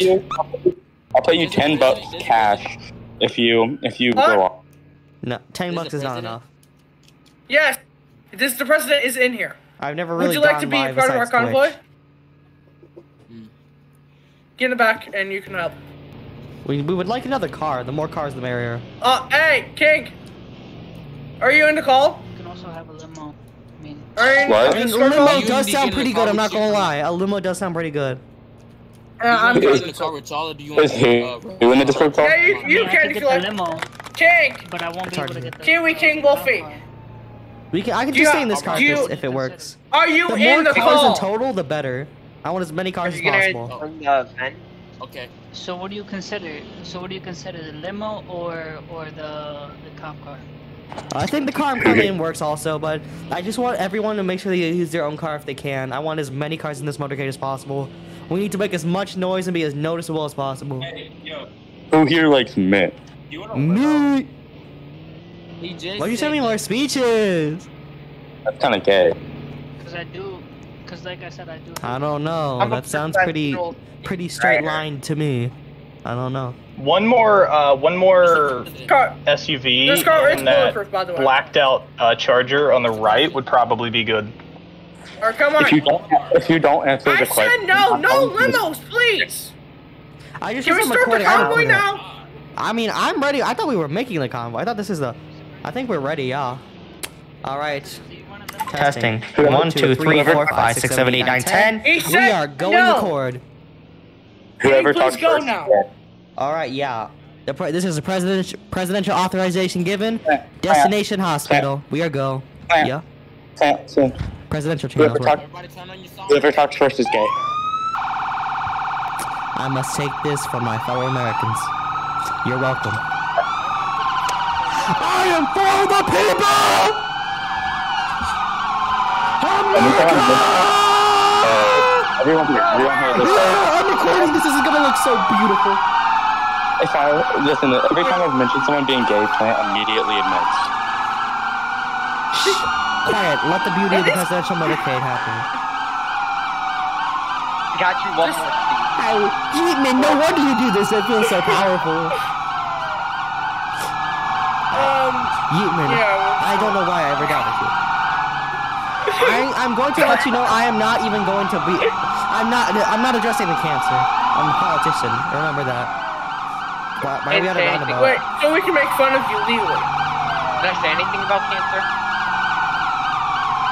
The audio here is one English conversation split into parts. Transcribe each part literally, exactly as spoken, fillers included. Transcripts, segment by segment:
you. I'll pay you ten bucks cash if you if you huh? go off. No, ten bucks is not enough. Yes, this the president is in here. I've never really. Would you like to be part of our convoy? Mm. Get in the back, and you can help. We we would like another car. The more cars, the merrier. Uh, hey, King. Are you in the call? You can also have a limo. I mean, what? I mean, limo does sound pretty good. I'm not gonna lie. A limo does sound pretty good. Uh, I'm doing the car with Tyler. Do you want to do in a Discord call? Yeah, you, you can get the limo. King, but I won't be able to get the Kiwi King Wolfie. We can. I can just stay in this car if it works. Are you in the call? The more cars in total, the better. I want as many cars as possible. Okay. So what do you consider? So what do you consider the limo or or the the cop car? I think the car I'm currently in works also, but I just want everyone to make sure they use their own car if they can. I want as many cars in this motorcade as possible. We need to make as much noise and be as noticeable as possible. Hey, yo. Who here likes Mitt? Mitt! Why'd you send me more speeches? That's kind of gay. Because I do, because like I said, I do. I don't know. I'm that sounds pretty pretty straight line to me. I don't know. One more, uh, one more S U V and that blacked out uh, Charger on the right would probably be good. Or come on. If you don't, if you don't answer the question, I said no, no limos, please. I just Can we start the convoy now? I mean, I'm ready. I thought we were making the convoy. I thought this is the. I think we're ready, yeah. All right. Testing. One, two, three, four, five, six, seven, eight, nine, ten. We are going record. Whoever talks first. All right, yeah. The pre this is a presidential presidential authorization given. Destination hospital. We are go. Yeah. Presidential channel. Whoever talks first is gay. I must take this from my fellow Americans. You're welcome. I am for the people. America! Everyone here, everyone here. I'm recording. This isn't gonna look so beautiful. If I listen, every time I've mentioned someone being gay, Plant immediately admits. Quiet. Let the beauty of the presidential motorcade happen. Got you one more. I, man, no wonder you do this. It feels so powerful. Um. Yeatman. Yeah, I don't know why I ever got with you. I, I'm going to let you know I am not even going to be. I'm not. I'm not addressing the cancer. I'm a politician. Remember that. Why, why we gotta round about? Wait, so we can make fun of you legally. Did I say anything about cancer?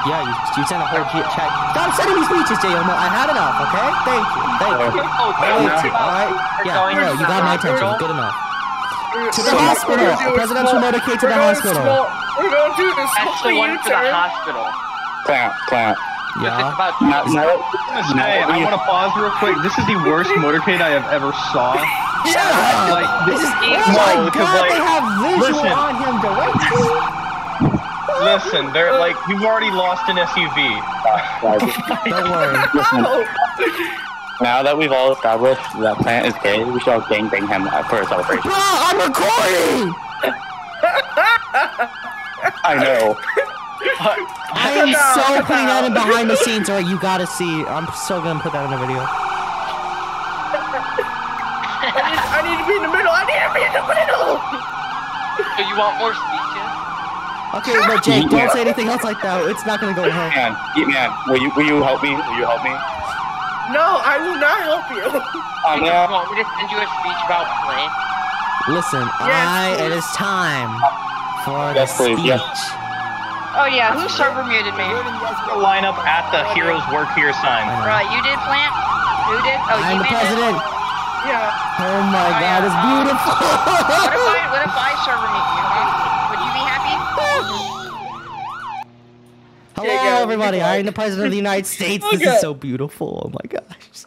Yeah, you, you sent a whole chat. Stop sending me speeches, J O M O. I had enough. Okay, thank you, thank you. Okay, okay. All right. Yeah, no, you got my attention. Good enough. To the so hospital. A presidential motorcade to the hospital. We're going to the hospital. Plant, plant. Yeah. About no, no, no, hey, I want to pause real quick. This is the worst motorcade I have ever saw. Shut up! Like, this is oh my god, like, they have visual listen, on him directly. Listen, they're like, you've already lost an S U V. Don't worry. Listen, now that we've all established that Plant is gay, we should all gangbang him for a celebration. No, I'm recording! I know. I am so putting that in behind the scenes, or you gotta see. I'm so gonna put that in the video. I need to be in the middle. I need to be in the middle. So you want more speeches? Okay, but Jake, don't say anything else like that. It's not gonna go well. Man, man, will you will you help me? Will you help me? No, I will not help you. I'm not. Want me to send you a speech about Plant? Listen, yes, I. Please. It is time for yes, the please, speech. Yes. Oh yeah, who server muted me? Line up at the heroes work here sign. Right, you did, Plant? Who did? Oh, I'm you the president. It? Yeah. Oh my oh, god, yeah. It's beautiful. What if I, what if I server mute you? Would you be happy? Hello everybody, I am the president of the United States. This okay. is so beautiful. Oh my gosh.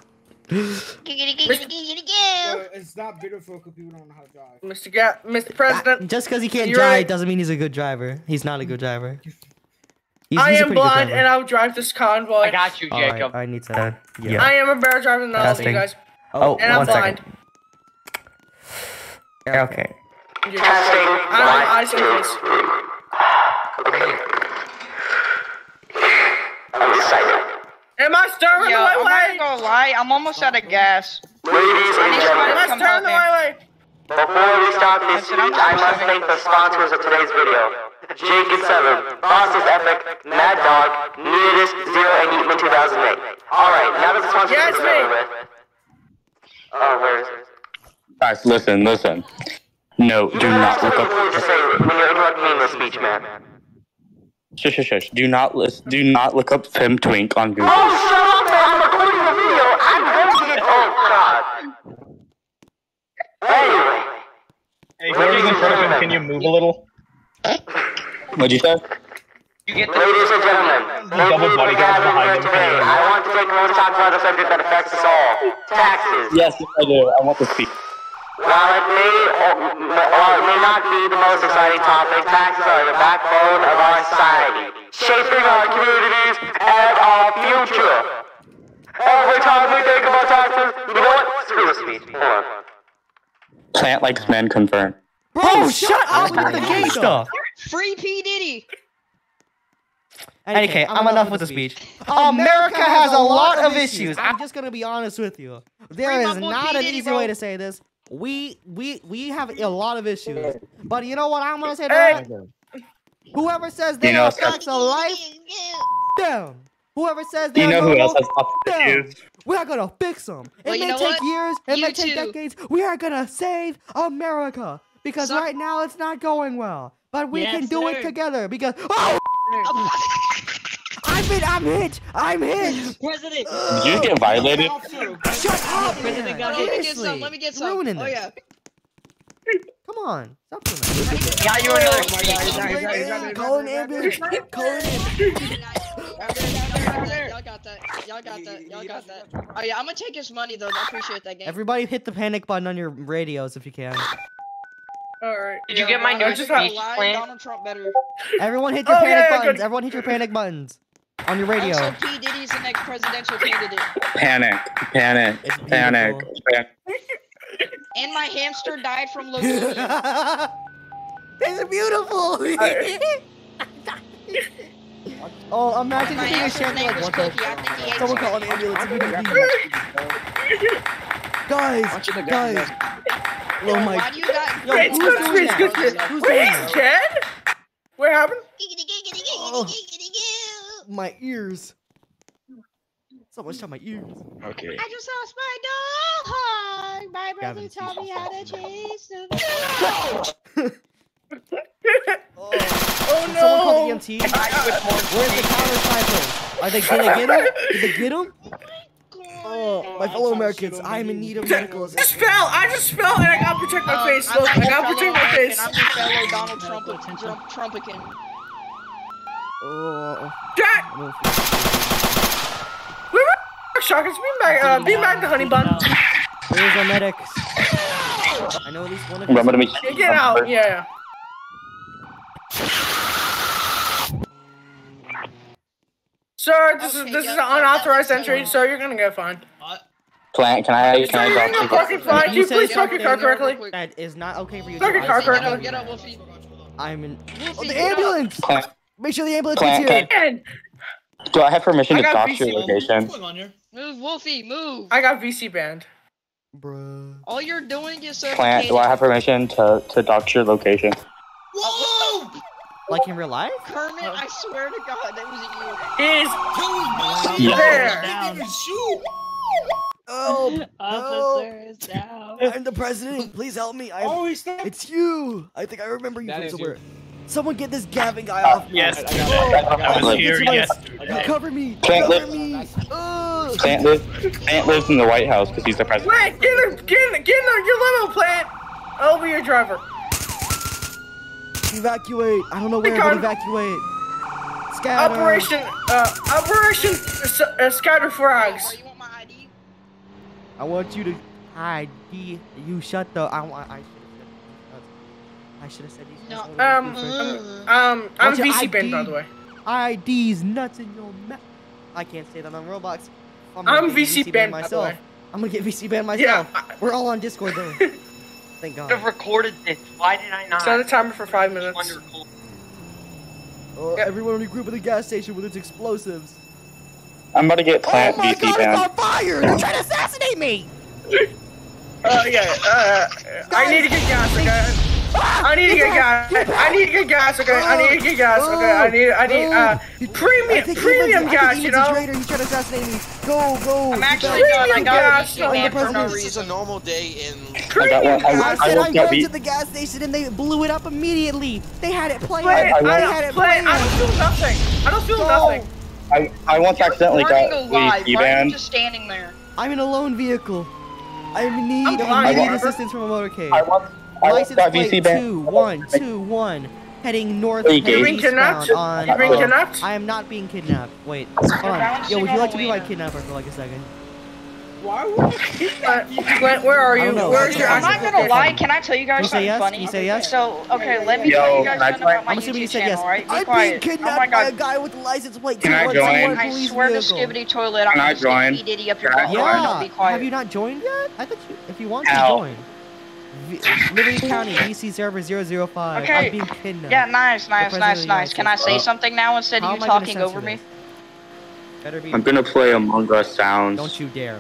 It's not beautiful because people don't know how to drive. Mister Ga Mister President. I, just because he can't drive right. doesn't mean he's a good driver. He's not a good driver. He's, I he's am blind and I'll drive this convoy. I got you, Jacob. Right, I need to. Yeah. Yeah. I am a better driver than all of you guys. Oh, and I'm one blind. Second. Yeah. Okay. Testing. I don't have eyes for this. Am I stirring the right way? I'm not gonna lie. I'm almost out of gas. Ladies and Before we start this speech, I must thank the sponsors of today's video. Jake and Seven, Bosses Epic, Mad Dog, Nearest, Zero, and Eatman two thousand eight. Alright, now that the sponsors yes, are over with. Oh, where is it? Guys, listen, listen. No, do not look up. What to say when you're interrupting the speech, man. Shush, shush, shush. Do not list. Do not look up Fem Twink on Google. Oh, shut up, man! I'm recording the video. I'm going to get. Oh God. Anyway. Hey, Cody's in front of him. Can you move a little? What'd you say? You get the ladies and gentlemen, double bodyguards behind him. I want to take a moment to talk about a subject that affects us all: taxes. Yes, I do. I want to speak. While it may or, or it may not be the most exciting topic, taxes are the backbone of our society, shaping our communities and our future. Every time we think about taxes, you know what? Screw the speech. Hold on. Plant likes men confirmed. Bro, oh, shut up with the gay stuff. Free P. Diddy. Okay, okay, I'm, I'm enough, enough with the speech. America has a lot of issues. I'm just gonna be honest with you. There is not an easy way to say this. We we we have a lot of issues, but you know what I'm gonna say to hey. that? Whoever says they have facts of life, them. Whoever says they you know who else has issues? We are gonna fix them. It well, may you know take what? years, it you may too. take decades. We are gonna save America because so right now it's not going well, but we yes, can do sir. it together because. Oh! I'm hit! I'm hit! I'm hit! President! Did you get violated? Shut up! President, got hit. Let me get some. Let me get some. Ruining oh, yeah. Come on. Stop doing that. Got you another one. Call an ambulance. Call an ambulance. Y'all got that. Y'all got that. Y'all got that. Oh, yeah. I'm gonna take his money, though. I appreciate that game. Everybody hit the panic button on your radios if you can. Alright. Did you get my new speech plan? Everyone hit your panic buttons. Everyone hit your panic buttons. On your radio. Also, P. Diddy's the next presidential candidate. Panic, panic, it's panic, panic. And my hamster died from leukemia. It's beautiful. Oh, imagine if he was sharing like what the. Someone call an ambulance. Guys, guys. Oh my. Why do you got? Yo, who's doing that? Who's doing that? Chad? What happened? My ears. So much time my ears. Okay. I just lost my dog. My brother told me how to chase the dog. Oh. Oh no! Someone called the E M T. Where's the counter cycle? Are they gonna get him? Did they get him? Oh, my fellow Americans, I am in need of medical assistance. I just fell! I just fell and I gotta protect my face. Look, I gotta protect my face. I'm your fellow Donald Trump, Trump again. Oh. Jack! We were shockers. Be back, uh, be back the honey bun. Where's our medics? I know at least one of them. I'm gonna make sure. Get out! Yeah. Sir, this okay, is this yeah, is an unauthorized entry, so you're gonna get fined. Plant, can I? Can Sir, I you're gonna fucking fine. Can you please park your car correctly? That is not okay for you. Park your car correctly. Get up, Wolfie. I'm in. Oh, the ambulance! Plant. Make sure the ambulance Plant, is here. Can, do I have permission I to stalk your location? What's going on here? Move, Wolfie, move. I got V C banned. Bruh. All you're doing is sir. Plant, do I have permission to to stalk your location? Whoa! Like in real life? Kermit, oh. I swear to God, that was you. It is. Who's there? Didn't shoot. Oh, officer is down. I'm the president. Please help me. I'm, oh, he's not. It's you. I think I remember you that from somewhere. You. Someone get this Gavin guy off. Yes. I was here. Yes. Cover me. Can't live. Can't live. Can't live in the White House because he's the president. Plant, get him. Get him. Get him. Your limo, Plant. Over your driver. Evacuate. I don't know where, but evacuate. Scatter. Operation. Uh. Operation. Uh, scatter frogs. You want my I D? I want you to I D. You shut the. I want. I. I should have said these. No. Um, um, um, I'm V C banned, by the way. I D's nuts in your mouth. I can't say that on Roblox. I'm, I'm V C banned myself. By the way. I'm gonna get V C banned myself. Yeah. We're all on Discord though. Thank God. I've recorded this. Why did I not? Set a timer for five minutes. Uh, yeah. Everyone in the group at the gas station with its explosives. I'm about to get Plant V C banned. Oh my God! It's on fire! They're trying to assassinate me. Uh, yeah, uh, I need to get gas, okay? I need to get gas. I need to get gas, okay? I need to get gas, okay? I need, I need, uh, premium, premium gas, you know? He's trying to assassinate me. Go, go. I'm actually done. I got it for no reason. It's a normal day in... I said I went to the gas station and they blew it up immediately. They had it planned. They had it planned. I don't feel nothing. I don't feel nothing. I, I once accidentally got E-banned. Why are you just standing there? I'm in a lone vehicle. I need, I need assistance from a motorcade. I want... License plate two one two one, heading north, heading eastbound on... You being kidnapped? I am not being kidnapped. Wait, hold on. Yo, would you like to be my kidnapper for like a second? Why would you kidnap you? Glenn, where are you? Where's your I'm not gonna lie, can I tell you guys something funny? You say yes? So, okay, let me tell you guys something about my YouTube channel, right? Be quiet. I'm being kidnapped by a guy with license plate two one two one. I swear to Skibbity Toilet, I'm gonna Skibbity Diddy up your butt. Yeah, have you not joined yet? I thought you, if you want to join. Liberty County, D C server zero zero five. Okay. I'm being kidnapped. Yeah, nice, nice, nice, nice. Can I say something now instead of you talking over me? Better be. I'm gonna play Among Us sounds. Don't you dare.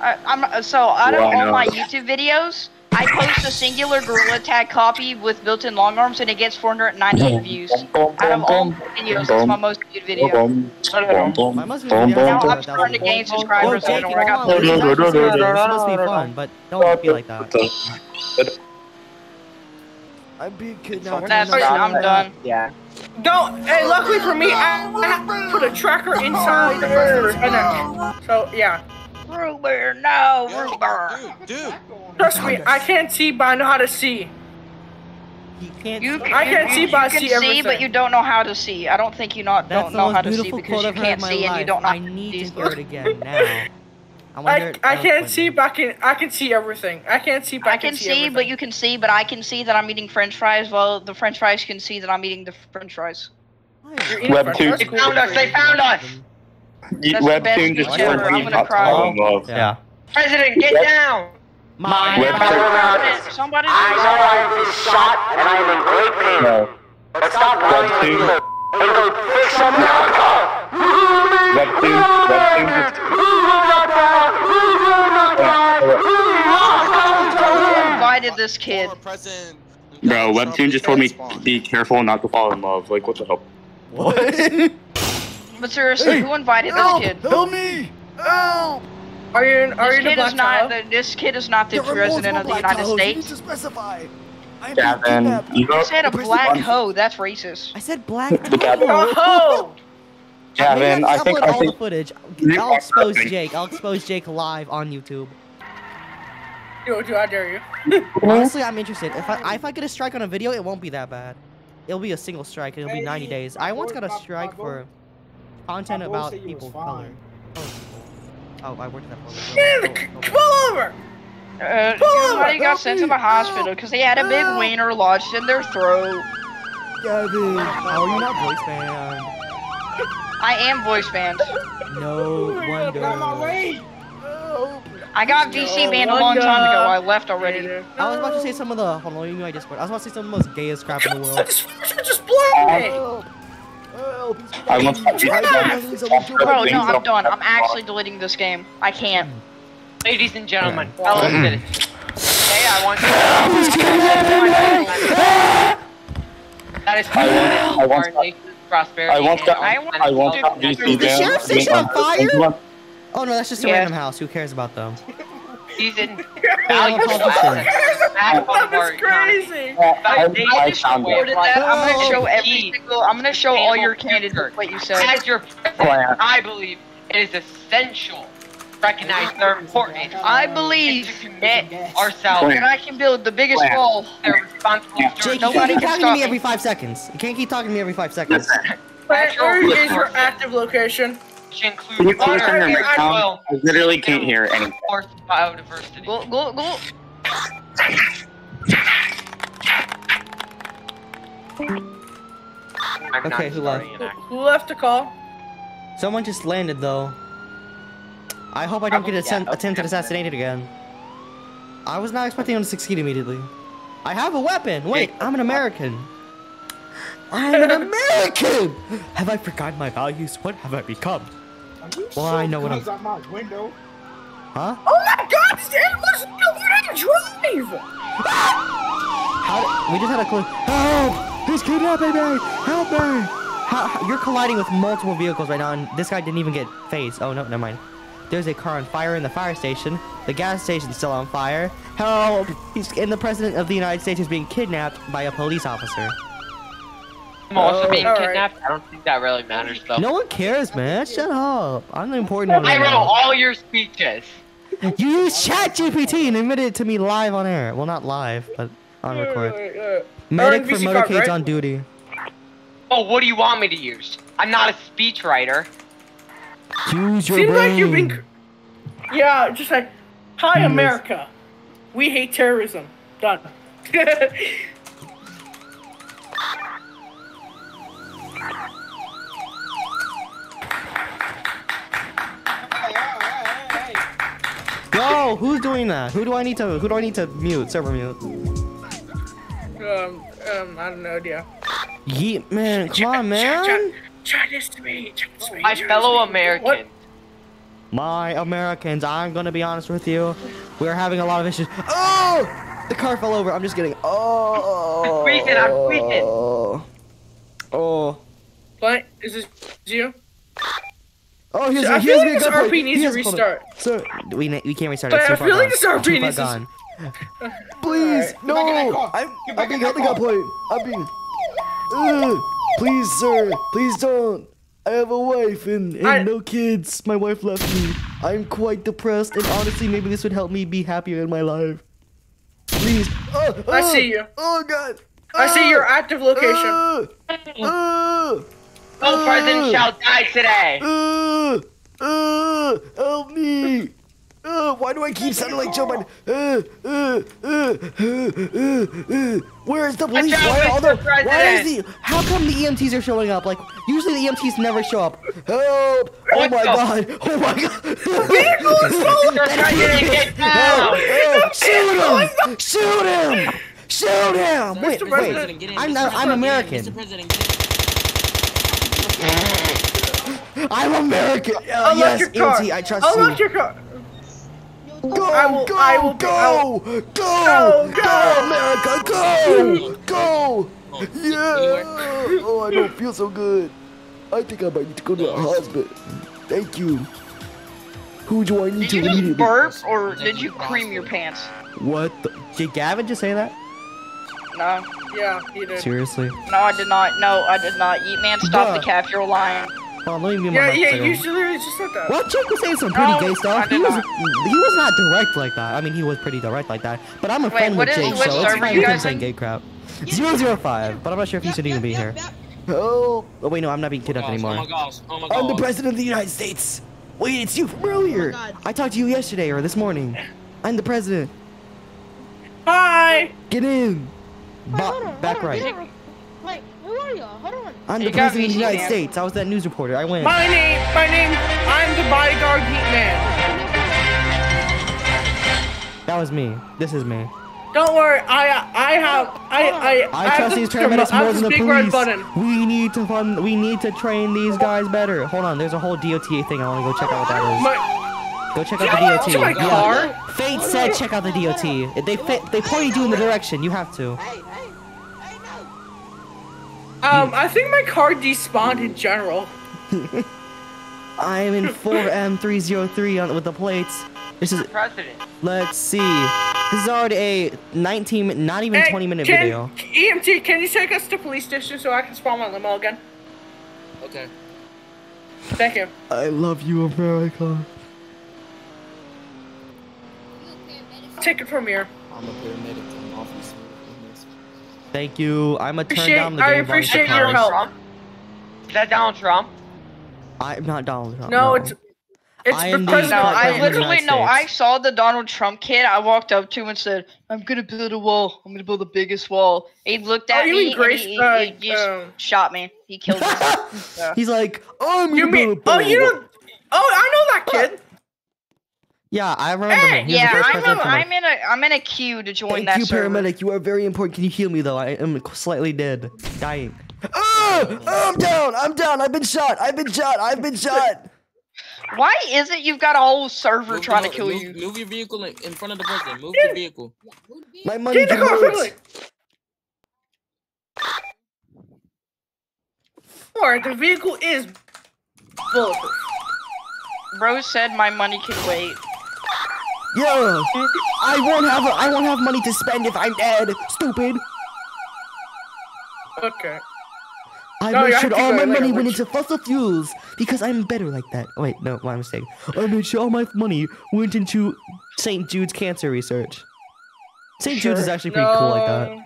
I, I'm so out of all my YouTube videos, I post a singular gorilla tag copy with built-in long arms, and it gets four hundred ninety views. Out of all my videos, it's my most viewed video. Now I'm starting to gain subscribers. I don't know where I got thirty. This must be fun, but don't be like that. I'm being kidnapped. That's it. I'm done. Yeah. Don't. Hey, luckily for me, I put a tracker inside the burger. So yeah. Ruber, no, Ruber. Dude, dude, dude. Trust me, I can't see, but I know how to see. You can't. You, I can't you, see, you, but you I see everything. You can see, but you don't know how to see. I don't think you not That's don't know how to see because you can't see life. And you don't know. I need to hear it again now. I, I, I can't funny. see, but I can. I can see everything. I can't see, but I can, I can see. Everything. But you can see, but I can see that I'm eating French fries. Well, the French fries can see that I'm eating the French fries. Web two. They found us. They found us. Webtoon just turned green hot love. Yeah. President, get Web down! My Webtoon. Somebody I know I've been shot and I'm in great pain. No. But stop Webtoon. And go fix America! Webtoon. Webtoon just... Who invited this kid? Bro, Webtoon just told me to be careful not to fall in love. Like, what the hell? What? But seriously, hey, who invited help, this kid? Help me! Help! Are you? In, are this you kid is not. The, this kid is not the there president of the United hoes. States. You need to specify. I Gavin, you know, said a black hoe. That's racist. I said black hoe. Gavin, I think I think. Footage. I'll expose Jake. I'll expose Jake live on YouTube. Dude, dude, I dare you. Honestly, I'm interested. If I if I get a strike on a video, it won't be that bad. It'll be a single strike. It'll be ninety days. I once got a strike for. Content about people of color. Oh, oh, I worked at that place. Yeah, oh, pull oh. over! Uh, pull somebody over. got sent to the hospital because they had a big wiener lodged in their throat. Yeah, dude. Oh, you're not voice banned. I am voice banned. No wonder. I got V C banned no a long time ago. I left already. Yeah. I was about to say some of the. Hold on, you knew I just. I was about to say some of the most gayest crap in the world. Just blow me. I want to do that. Bro, no, I'm done. I'm actually deleting this game. I can't. Ladies and gentlemen, fellow citizens. Hey, I want. That is hardly prosperity. I want. I want. I want. The sheriff station on fire? Oh no, that's just a random house. Who cares about them? He's in. That's crazy. I'm gonna show every single. I'm gonna show all your candidates what you said. As your president, I believe it is essential to recognize their importance. I believe to commit ourselves, and I can build the biggest wall. They're responsible. Jake, you can't keep talking to me every five seconds. You can't keep talking to me every five seconds. Where is your active location? Include I literally can't hear anything. Biodiversity. Go, go, go. Okay, who left? Who left a call? Someone just landed, though. I hope I don't get attempt attempted assassinated again. I was not expecting him to succeed immediately. I have a weapon. Wait, I'm an American. I'm an American. Have I forgotten my values? What have I become? Well, so I know what I'm. Out my window? Huh? Oh my God! Stop standing! Listen, no, you didn't drive! How did, we just had a clue. Help! He's kidnapping me! Help me! How, how, you're colliding with multiple vehicles right now, and this guy didn't even get phased. Oh, no, never mind. There's a car on fire in the fire station. The gas station's still on fire. Help! He's, and the President of the United States is being kidnapped by a police officer. I'm also oh, being kidnapped. Right. I don't think that really matters, though. No one cares, man. Shut up. I'm the important one. I wrote now. all your speeches. You used Chat G P T and admitted it to me live on air. Well, not live, but on record. Wait, wait, wait. Medic for motorcades right? on duty. Oh, what do you want me to use? I'm not a speechwriter. Use your Seems brain. Like you've been... Yeah, just like, hi, Use. America. We hate terrorism. Done. Yo, who's doing that? Who do I need to? Who do I need to mute? Server mute. Um, um, I don't know, yeah. Yeah, man, come on, man. Try, try, try this to me. Try this to me. My fellow Americans. My Americans, I'm gonna be honest with you. We're having a lot of issues. Oh, the car fell over. I'm just kidding. Oh. I'm freezing. I'm freezing. Oh. What? Is this you? Oh, here's so a, I feel like this R P point. needs to restart. So we we can't restart it. So I feel like this R P needs to. Please, right. no! I'm I'm being helping out point. I'm being. Uh, please, sir, please don't. I have a wife and, and I... no kids. My wife left me. I'm quite depressed, and honestly, maybe this would help me be happier in my life. Please. Oh, oh, I see you. Oh God. I oh, see your active location. Oh. Oh. No uh, president shall die today! Uh, uh, help me! Uh, why do I keep sounding like Joe Biden? Uh, uh, uh, uh, uh, uh. Where is the police? Why are all the, why is the, how come the E M Ts are showing up? Like, usually the E M Ts never show up. Help! Oh my god! Oh my god! The vehicle is falling! Trying to get down! Help! Help! Shoot him! Shoot him! Shoot him! Sir, wait, Mister wait, I'm, not, I'm American. Mister President, get in. I'm American. Uh, yes, E M T, I trust you. Unlock your car. Go, I will, go, I will, go, I will, go, go, go, go, America, go, go. Yeah. Oh, I don't feel so good. I think I might need to go to the hospital. Thank you. Who do I need to lead? Did you burp or did you cream your pants? What? The? Did Gavin just say that? No. Yeah, he did. Seriously? No, I did not. No, I did not. Eat man, stop yeah. the calf. You're lying. On, let me give yeah, yeah, you should literally just said that. Well, Jake was saying some pretty no, gay stuff. He was, he was not direct like that. I mean, he was pretty direct like that. But I'm a Wait, friend with Jake, is, so it's fine with him saying gay crap. zero zero five, but I'm not sure if he should even be here. Oh, oh wait, no, I'm not being kidnapped oh anymore. Oh my gosh, oh my gosh. I'm the President of the United States. Wait, it's you from earlier. Oh I talked to you yesterday or this morning. I'm the President. Hi. Get in. Wait, hold on, back hold on, right. Wait, like, who are you? Hold on. I'm the President of the United States. I was that news reporter. I win. My name, my name, I'm the bodyguard heat man. That was me. This is me. Don't worry. I, I have, I, I, I trust these paramedics more than the police. We need to fund, we need to train these guys better. Hold on. There's a whole D O T A thing. I want to go check out what that is. My Go check out the D O T. My car? Yeah. Fate said check out the D O T. They they pointed you in the direction. You have to. Um, I think my car despawned in general. I'm in four M three zero three on with the plates. This is President. Let's see. This is already a nineteen, not even hey, twenty minute can, video. E M T, can you take us to police station so I can spawn my limo again? Okay. Thank you. I love you, America. Take it from here. I'm a paramedic. I'm officer. Thank you. I'm a turn down the I appreciate your help. Trump? Is that Donald Trump? I'm not Donald Trump. No, no. it's it's I the president. No, I literally no. I saw the Donald Trump kid. I walked up to him and said, "I'm gonna build a wall. I'm gonna build the biggest wall." He looked at oh, me. Grace, he, uh, he, he just um, shot me. He killed me. Yeah. He's like, "Oh, I'm gonna build a wall." Oh, you don't. Oh, I know that kid. Yeah, I remember hey, him. Yeah, I'm, a, I'm in a I'm in a queue to join Thank that you, server. Paramedic. You are very important. Can you heal me though? I am slightly dead, dying. Oh, oh, I'm down. I'm down. I've been shot. I've been shot. I've been shot. Why is it you've got a whole server move trying to kill move, you? Move your vehicle in, in front of the person. Move your vehicle. My money can move. Or the vehicle is bulletproof. Bro said my money can wait. Yeah, I won't have a, I won't have money to spend if I'm dead. Stupid. Okay. I no, made sure all my money went into fossil fuels because I'm better like that. Oh, wait, no, my mistake. I made sure all my money went into Saint Jude's cancer research. Saint Sure. Jude's is actually pretty no. cool like that.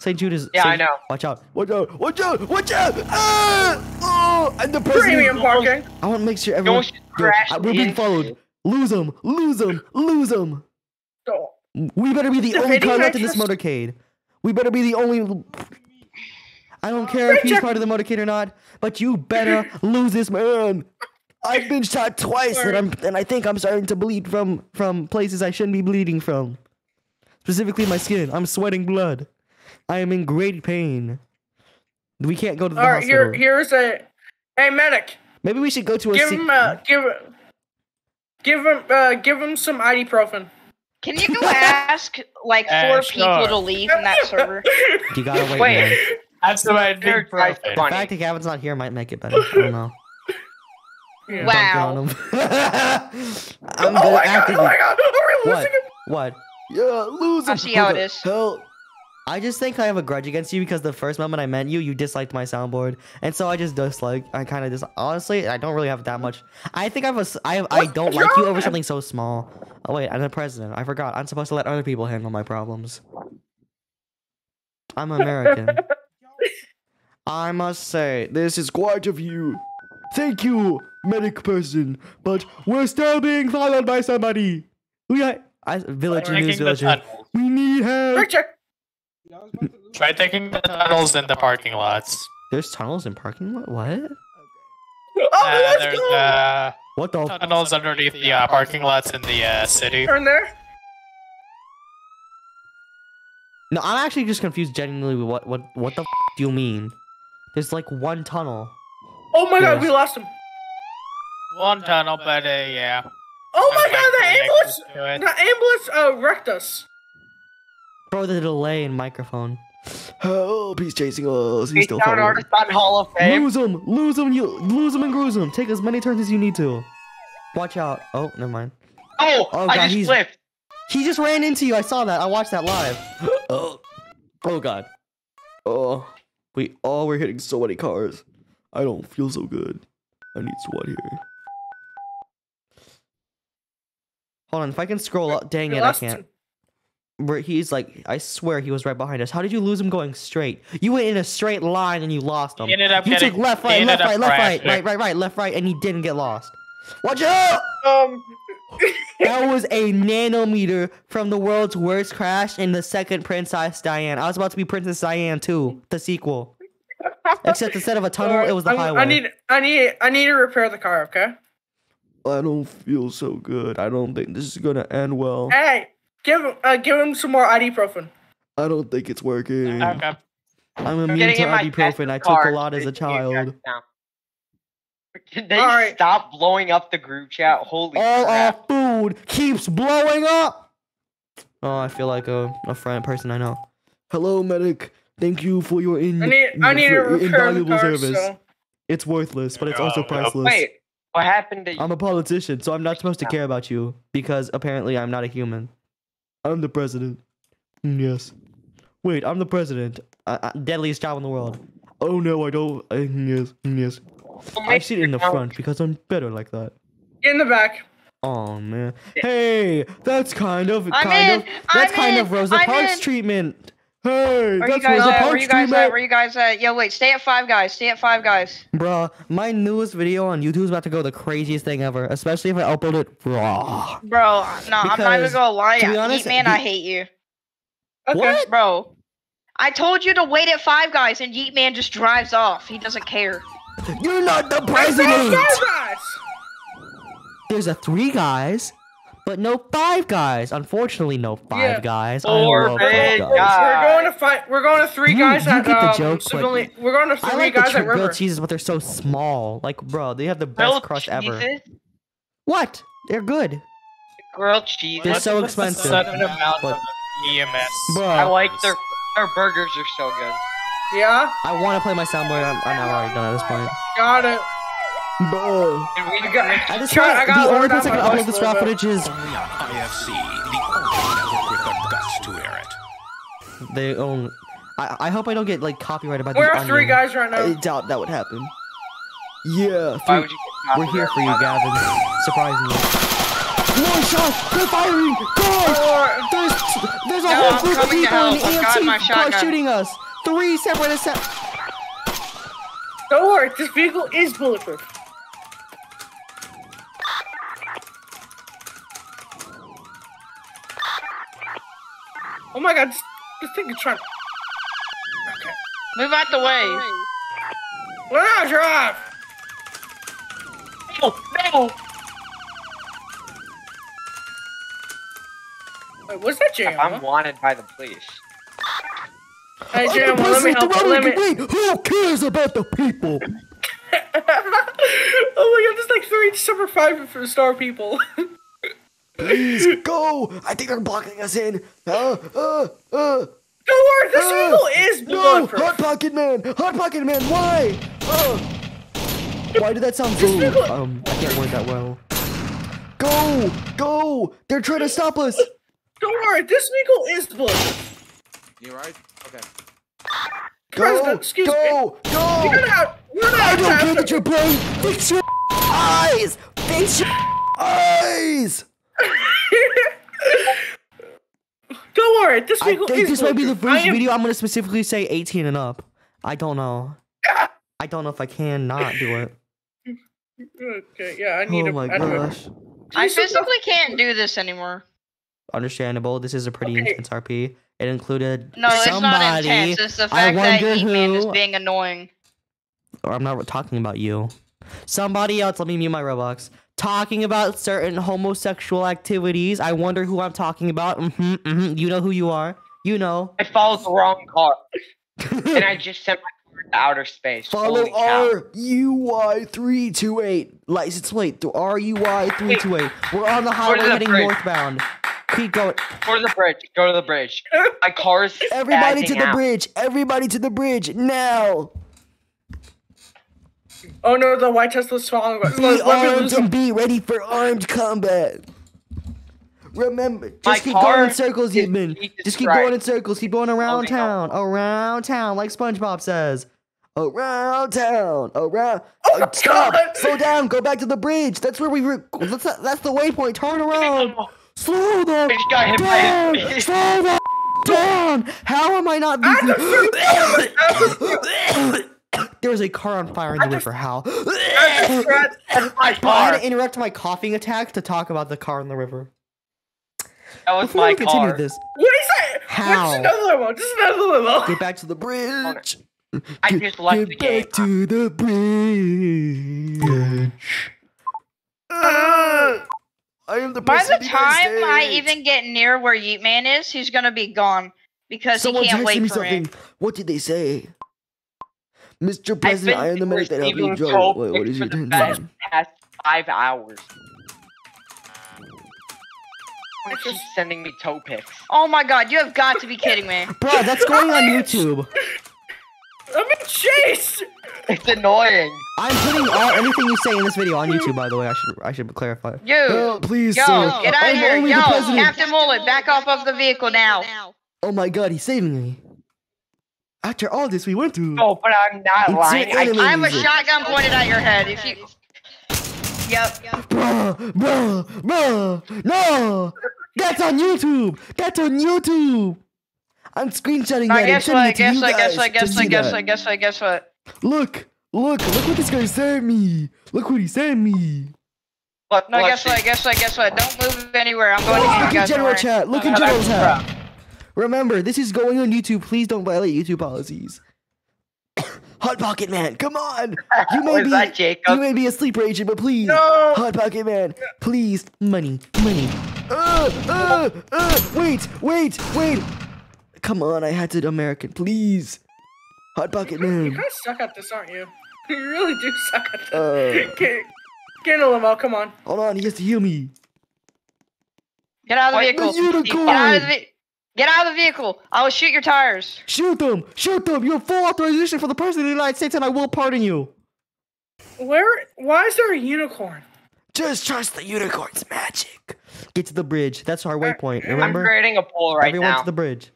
Saint Jude is. Yeah, Saint I know. Watch out! Watch out! Watch out! Watch out! Ah! Oh, I'm the person. Premium parking. I want to make sure everyone. Yo, we're being followed. Lose them! Lose them! Lose them! Oh. We better be the, the only car left in this motorcade. We better be the only. I don't care Richard. if he's part of the motorcade or not, but you better lose this man. I've been shot twice, and I'm and I think I'm starting to bleed from from places I shouldn't be bleeding from. Specifically, my skin. I'm sweating blood. I am in great pain. We can't go to the All right, hospital. Here, here's a, a medic. Maybe we should go to a. Give him a give. Give him, uh, give him some ibuprofen. Can you go ask like four Ash, people sure. to leave in that server? You gotta wait. wait. Man. That's the way. The fact that Gavin's not here might make it better. I don't know. Yeah. Wow. Don't I'm oh gonna my god! Oh my god! Are we losing him? What? Yeah, lose him. I see how it is. Help. I just think I have a grudge against you because the first moment I met you, you disliked my soundboard, and so I just dislike. I kind of just honestly, I don't really have that much. I think I was I have, I don't like you over something so small. Oh wait, I'm the president. I forgot. I'm supposed to let other people handle my problems. I'm American. I must say, this is quite a view. Thank you, medic person, but we're still being followed by somebody. We are I, villager news villager. We need help. Richard. Try taking the tunnels in the parking lots. There's tunnels in parking lot? What? Okay. Oh, uh, there's uh, what the tunnels underneath the uh, parking lots in the uh, city. Turn there. No, I'm actually just confused genuinely with what, what, what the f do you mean? There's like one tunnel. Oh my there's... god, we lost him. One tunnel, but uh, yeah. Oh my I'm god, the ambulance, the ambulance uh, wrecked us. Bro, the delay in microphone. Help! He's chasing us. He's still following. Artist on Hall of Fame. Lose him, lose him, you lose him and gruise him. Take as many turns as you need to. Watch out! Oh, never mind. Oh, oh god, I just he's, flipped. He just ran into you. I saw that. I watched that live. Oh, oh god. Oh, we all were hitting so many cars. I don't feel so good. I need SWAT here. Hold on, if I can scroll up. Dang it, I can't. Where he's like, I swear he was right behind us. How did you lose him going straight? You went in a straight line and you lost him. He ended up you getting, took left, right, left, right, left, right, right, right, right, left, right, and he didn't get lost. Watch out! Um, that was a nanometer from the world's worst crash in the second Princess Diana. I was about to be Princess Diana too, the sequel. Except instead of a tunnel, uh, it was the I, highway. I need, I need, I need to repair the car. Okay. I don't feel so good. I don't think this is gonna end well. Hey. Give, uh, give him some more ibuprofen. I don't think it's working. Okay. I'm immune to ibuprofen. I took a lot as a child. Can they right. stop blowing up the group chat? Holy All crap. All our food keeps blowing up! Oh, I feel like a, a friend person I know. Hello, medic. Thank you for your, in I need, I need your invaluable car, service. So. It's worthless, but it's also priceless. Wait, what happened to you? I'm a politician, so I'm not supposed to care about you because apparently I'm not a human. I'm the president. Yes. Wait, I'm the president. I, I, deadliest job in the world. Oh no, I don't. I, yes, yes. I sit in the front because I'm better like that. In the back. Oh man. Hey, that's kind of I'm kind in. of that's I'm kind in. of Rosa I'm Parks in. treatment. Hey, where that's Rosa at? Parks where you guys treatment. At? Where you guys at? Yo, wait, stay at Five Guys. Stay at Five Guys. Bruh, my newest video on YouTube is about to go the craziest thing ever, especially if I upload it raw. Bro, no, because, I'm not even gonna lie. To be honest, man, I hate you. Okay. What, bro? I told you to wait at Five Guys, and Yeet Man just drives off. He doesn't care. You're not the president. There's, There's a three guys. But no Five Guys. Unfortunately, no Five yeah. Guys. Or oh, Five Guys. We're going to fight. We're going to three guys. You, you at, get the um, joke, so only, we're going to three I like guys the at River. Grilled cheeses, but they're so small. Like, bro, they have the best grilled crust cheeses? ever. What? They're good. Grilled cheese. They're so That's expensive. Such an amount but, of E M S. Bro. I like their their burgers are so good. Yeah. I want to play my soundboard. I'm, I'm not already done at this point. Got it. Bro. We got, I just got, I got the only place I can upload this raw footage is only on I F C. The only network with the guts to air it. They own. I I hope I don't get like copyrighted by the. We're up three guys right now. I doubt that would happen. Yeah. Why would you get We're here for you, Gavin. Surprise me. One shot! They're firing! Guys! Four. There's, there's a no, whole group of people in the E M C car shooting us! Three separate assaults! Don't worry, this vehicle is bulletproof. Oh my god, this, this thing is trying to... Okay. Move out the way! Let out, drive! Oh, no! Wait, what's that, J M? I'm wanted by the police. Hey, J M, let me help you. Let me... Who cares about the people? Oh my god, there's like three super five star people. Please go! I think they're blocking us in. Uh, uh, uh, Don't worry, this uh, vehicle is bulletproof. No, Hot Pocket Man! Hot Pocket Man, why? Uh, why did that sound blue? Vehicle... Um, I can't word that well. Go! Go! They're trying to stop us! Don't worry, this vehicle is bulletproof. You right? Okay. Go, President, excuse go, me. Go! You're not, you're not I don't care that you're brave! Fix your eyes! Fix your eyes! Don't worry, this vehicle is bulletproof. I think this might be the first am... video I'm gonna specifically say eighteen and up. I don't know. I don't know if I can not do it. Okay, yeah, I need oh a- Oh my gosh. I physically can't do this anymore. Understandable. This is a pretty okay. intense R P. It included no, somebody. It's not intense. It's the fact that Eatman is being annoying. Or I'm not talking about you. Somebody else. Let me mute my Roblox. Talking about certain homosexual activities. I wonder who I'm talking about. Mm-hmm, mm-hmm. You know who you are. You know. I followed the wrong car, and I just sent my car to outer space. Follow R U Y three two eight. License plate to R U Y three two eight. We're on the highway heading northbound. Keep going. Go to the bridge. Go to the bridge. My car is Everybody to the out. bridge. Everybody to the bridge now. Oh no, the white Tesla's following us. Be armed and be ready for armed combat. Remember, just My keep going in circles, Eatman. Just keep right. going in circles. Keep going around oh, town. God. Around town, like SpongeBob says. Around town. Around. Oh uh, stop. God. Slow down. Go back to the bridge. That's where we. Re that's, that's the waypoint. Turn around. Slow them down! Slow them down! How am I not? There was a car on fire in the river. How? I had to interrupt my coughing attack to talk about the car in the river. That was Before my we continue car. This, what is that? How? Just another one. Just another one. Get back to the bridge. I get, just left the game. Get back to the bridge. uh. I am the By the time I even get near where Yeatman is, he's gonna be gone because Someone he can't wait me for something. it. What did they say, Mister President? I am the man that helped you drive. Wait, what is your name? Past five hours. It's just sending me toe pics. Oh my god, you have got to be kidding me, bro! That's going on YouTube. I'm being chased. It's annoying. I'm putting all, anything you say in this video on YouTube. By the way, I should I should clarify. You, oh, please, yo, sir. get out of here, yo, Captain Mullet, back off of the vehicle now. Oh my God, he's saving me. After all this we went through. Oh, but I'm not it's lying. I, I have a shotgun pointed at your head. If you, yep. yep. Bruh, bruh, bruh. No, that's on YouTube. That's on YouTube. I'm screenshotting that. I guess what? I guess I guess I guess I guess I guess I guess what? Look, look, look what this guy sent me. Look what he sent me. Look, no, guess what? I guess I guess what? Don't move anywhere. I'm going to get you guys. Look in general chat. Look in general chat. Remember, this is going on YouTube. Please don't violate YouTube policies. Hot Pocket Man, come on. You may be you may be a sleeper agent, but please, Hot Pocket Man, please, money, money. Uh, uh, uh. Wait, wait, wait. Come on, I had to American, please. Hot Pocket Man. You kind of suck at this, aren't you? You really do suck at this. Uh, okay. Get in a limo, come on. Hold on, he has to heal me. Get out of the vehicle. Get out of the vehicle. Get out of the vehicle! I will shoot your tires! Shoot them! Shoot them! You have full authorization for the President of the United States and I will pardon you! Where? Why is there a unicorn? Just trust the unicorn's magic! Get to the bridge. That's our waypoint, remember? I'm creating a poll right Everyone now. Everyone to the bridge.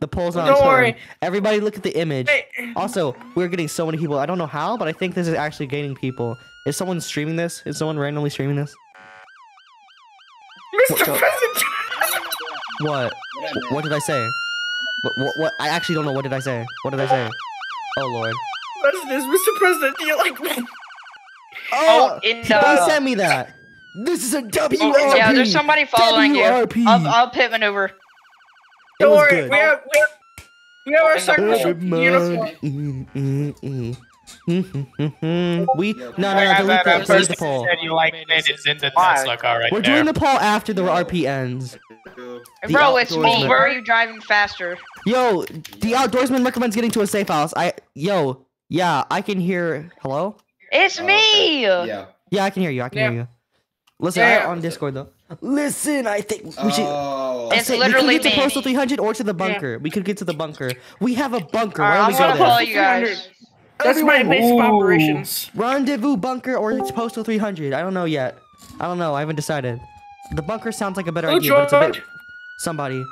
The poll's on its own. Everybody look at the image. Hey. Also, we're getting so many people. I don't know how, but I think this is actually gaining people. Is someone streaming this? Is someone randomly streaming this? Mister President! What? What did I say? What, what? What? I actually don't know. What did I say? What did I say? Oh Lord! What is this, Mister President? Do you like me? Oh, oh in the... they sent me that. This is a W R P. Oh, yeah, there's somebody following W R P. You. I'll, I'll pit maneuver. Don't worry. We have we have, we have our sacrificial uniform. Mm, mm, mm. we no no no delete that. First the poll. Like, right We're there. doing the poll after the R P ends. Hey, bro, it's me. Where are you driving faster? Yo, the outdoorsman recommends getting to a safe house. I yo yeah I can hear. Hello. It's oh, me. Okay. Yeah. Yeah, I can hear you. I can yeah. hear you. Listen, yeah. I'm on Discord though. Listen, I think we should. Oh. It's say, literally we could get to Postal three hundred or to the bunker. Yeah. We could get to the bunker. We have a bunker. All right, Why don't I'm we gonna go call you guys. That's Everyone, my basic ooh. operations. Rendezvous bunker or it's Postal three hundred. I don't know yet. I don't know. I haven't decided. The bunker sounds like a better oh, idea, George. but it's a bit... Somebody.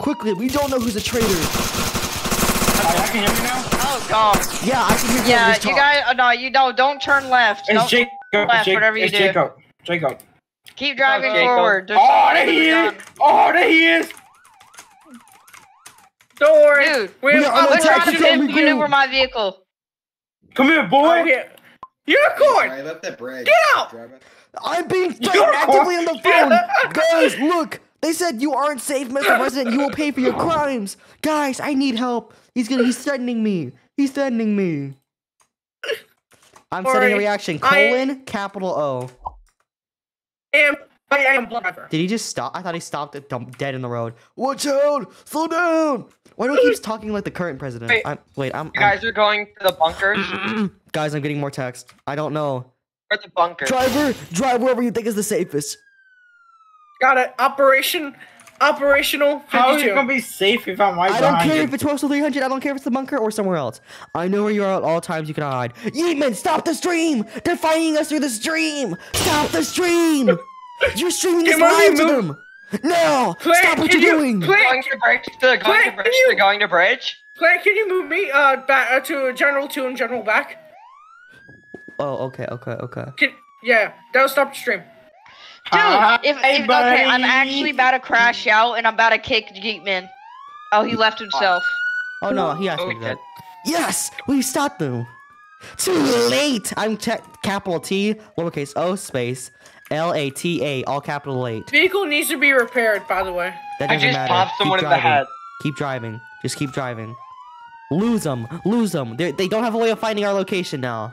Quickly, we don't know who's a traitor. Oh, I can hear you now? Oh, God. Yeah, I can hear you Yeah, you guys... Oh, no, you don't. Don't turn left. It's don't Jacob. turn left, Jacob. whatever you it's do. Jacob. Jacob. Keep driving oh, forward. There's oh, there he is. Oh, there he is. Don't worry. Dude, we have yeah, we're trying to maneuver my vehicle. Come here, boy! Okay. Unicorn! Sorry, I left that bread. Get out! I'm being threatened actively on the phone! Guys, look! They said you aren't safe, Mister President. You will pay for your crimes! Guys, I need help! He's gonna- he's threatening me! He's threatening me! I'm All setting right. a reaction. Colon, I, capital O. Am, I am a driver. Did he just stop? I thought he stopped at dump, dead in the road. Watch out! Slow down! Why do I keep talking like the current president? Wait, I'm, wait, I'm- You guys I'm, are going to the bunkers? Guys, I'm getting more text. I don't know. Where's the bunker? Driver, drive wherever you think is the safest. Got it. Operation, operational fifty-two. How is it gonna be safe if I'm right I don't care you. if it's Postal three hundred, I don't care if it's the bunker or somewhere else. I know where you are at all times, you can hide. Yeeman, stop the stream! They're fighting us through the stream! Stop the stream! You're streaming this live to them! No! Claire, stop what you're you, doing! Claire, going to bridge. They're going Claire, to bridge. You, they're going to bridge. Claire, can you move me uh, back, uh, to General two and General back? Oh, okay, okay, okay. Can, yeah, that'll stop the stream. Dude, Hi, if, if okay, I'm actually about to crash out and I'm about to kick Geekman. Oh, he left himself. Oh no, he asked oh, me okay. that. Yes, we stopped them. Too late. I'm te capital T, lowercase O, space. L A T A, all capital eight. Vehicle needs to be repaired, by the way. That doesn't I just matter. popped keep someone driving. in the head. Keep driving. Just keep driving. Lose them. Lose them. They're, they don't have a way of finding our location now.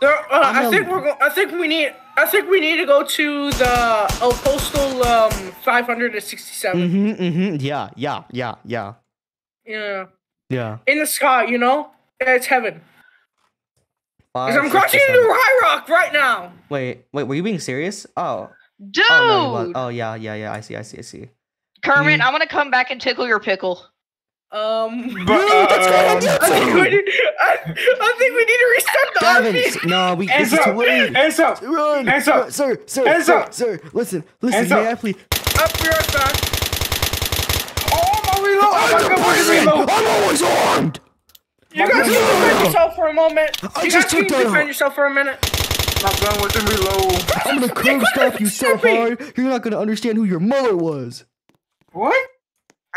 There, uh, I gonna... think we're. Go I think we need. I think we need to go to the oh, postal um five hundred sixty-seven. Mm-hmm. Mm-hmm. Yeah. Yeah. Yeah. Yeah. Yeah. Yeah. In the sky, you know, it's heaven. Because I'm crashing into a high rock right now. Wait, wait, were you being serious? Oh. Dude! Oh, no, oh yeah, yeah, yeah, I see, I see, I see. Kermit, mm. I'm gonna come back and tickle your pickle. Um... Dude, that's what I, think we need, I, I think we need to reset the Devins, R P. No, we- Hands up! Hands up! Run! Hands up! Sir, sir, Hands sir, up. sir, listen, listen, Hands may up. I please- Up, we right back. Oh, my reload! I'm, oh, my reload. I'm always armed! You guys can defend yourself for a moment. I you just guys can defend out. yourself for a minute. My gun wasn't reloaded. I'm gonna curb stop you so hard, you're not gonna understand who your mother was. What?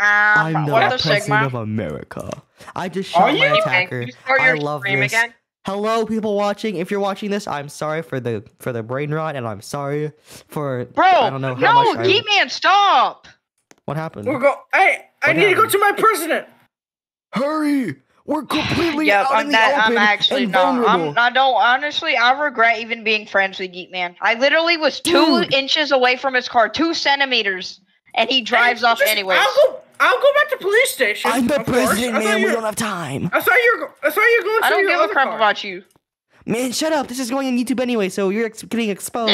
Uh, I'm the president Sigma? of America. I just shot Are my you? attacker. You I love this. Again? Hello, people watching. If you're watching this, I'm sorry for the for the brain rot, and I'm sorry for Bro, I don't know how no, much. No, Geekman, stop. What happened? We're go. Hey, I, I need happened? to go to my president. Hurry. We're completely yep, out I'm in that, the open I'm actually and vulnerable. No, I'm, I don't. Honestly, I regret even being friends with Geekman. I literally was two Dude. inches away from his car, two centimeters, and he drives hey, off anyway. I'll, I'll go back to police station. I'm the president, man. We don't have time. I saw you. I saw you going. I don't give a crap car. about you. Man, shut up. This is going on YouTube anyway, so you're ex getting exposed.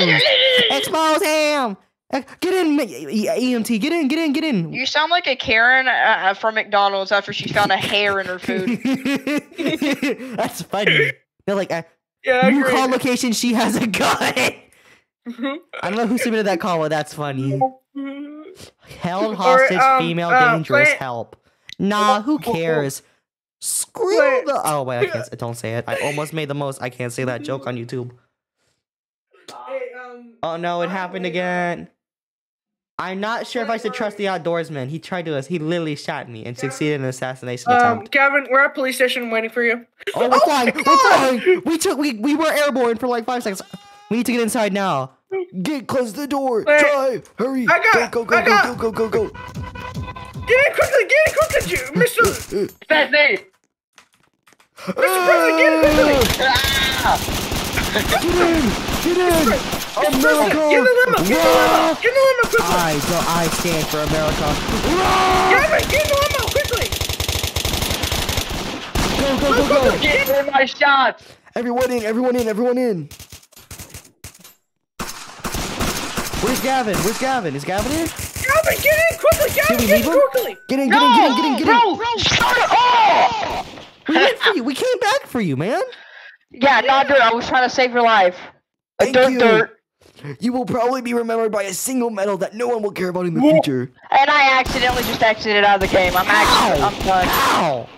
Expose him. Get in, E M T. Get in, get in, get in. You sound like a Karen uh, from McDonald's after she found a hair in her food. That's funny. They're like, uh, yeah, new call location, she has a gun. I don't know who submitted that call, but that's funny. Held hostage, or, um, female, uh, dangerous, help. Nah, who cares? Screw wait. the- Oh, wait, I can't- Don't say it. I almost made the most- I can't say that joke on YouTube. Hey, um, oh no, it happened again. I'm not sure if I should trust the outdoorsman. He tried to us. He literally shot me and Gavin. succeeded in an assassination um, attempt. Gavin, we're at police station waiting for you. Oh, we're flying! We're flying! We took- we, we were airborne for like five seconds. We need to get inside now. Get close the door. Wait. Drive. Hurry. I got, go, go, go, I got. go, go, go, go, go. Get in quickly. Get in quickly, you, Mister That's me. Mister President, get in quickly. Get in. Get in. America. Get in the limo. Get in the limo. Get in the limo quickly. I, so I stand for America. Gavin, get in the limo quickly. Go, go, go, go. go. Get in my shots. Everyone in. Everyone in. Everyone in. Where's Gavin? Where's Gavin? Is Gavin in? Gavin, get in quickly! Gavin, get in quickly! Get in, get no, in, get in, get in, get no, in! No, shut up! We went for you. We came back for you, man. Yeah, yeah. no, dude, I was trying to save your life. Thank dirt, you. dirt. You will probably be remembered by a single medal that no one will care about in the yeah. future. And I accidentally just exited out of the game. I'm actually, I'm done. Ow!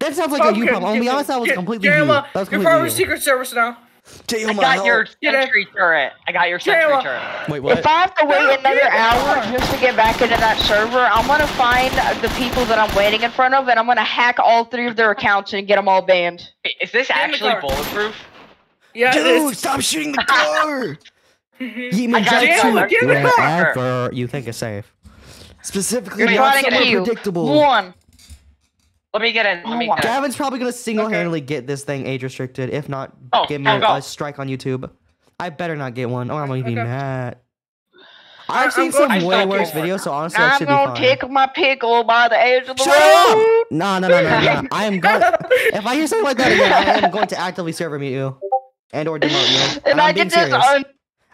That sounds like oh, a you problem. I'll be honest, I was completely you. That was completely You're part of Secret Service now. J I got help. your sentry turret. I got your sentry turret. Wait, what? If I have to wait no, another hour on. just to get back into that server, I'm gonna find the people that I'm waiting in front of, and I'm gonna hack all three of their accounts and get them all banned. Wait, is this actually bulletproof? Yeah. Dude, stop shooting the car! I got you. Whatever you think is safe. Specifically, you're not somewhere predictable. One. Let me get in. Let me get in. Gavin's probably gonna single-handedly okay. get this thing age-restricted. If not, oh, give me a, a strike on YouTube. I better not get one, or I'm gonna be okay. mad. I've I'm seen some way worse videos, so honestly, I should be fine. I'm gonna tickle my pickle by the edge of the Shut road. Up! No, no, no, no, no. I am going. If I hear something like that again, I am going to actively server mute you, and or demote you. And, and I get this. Un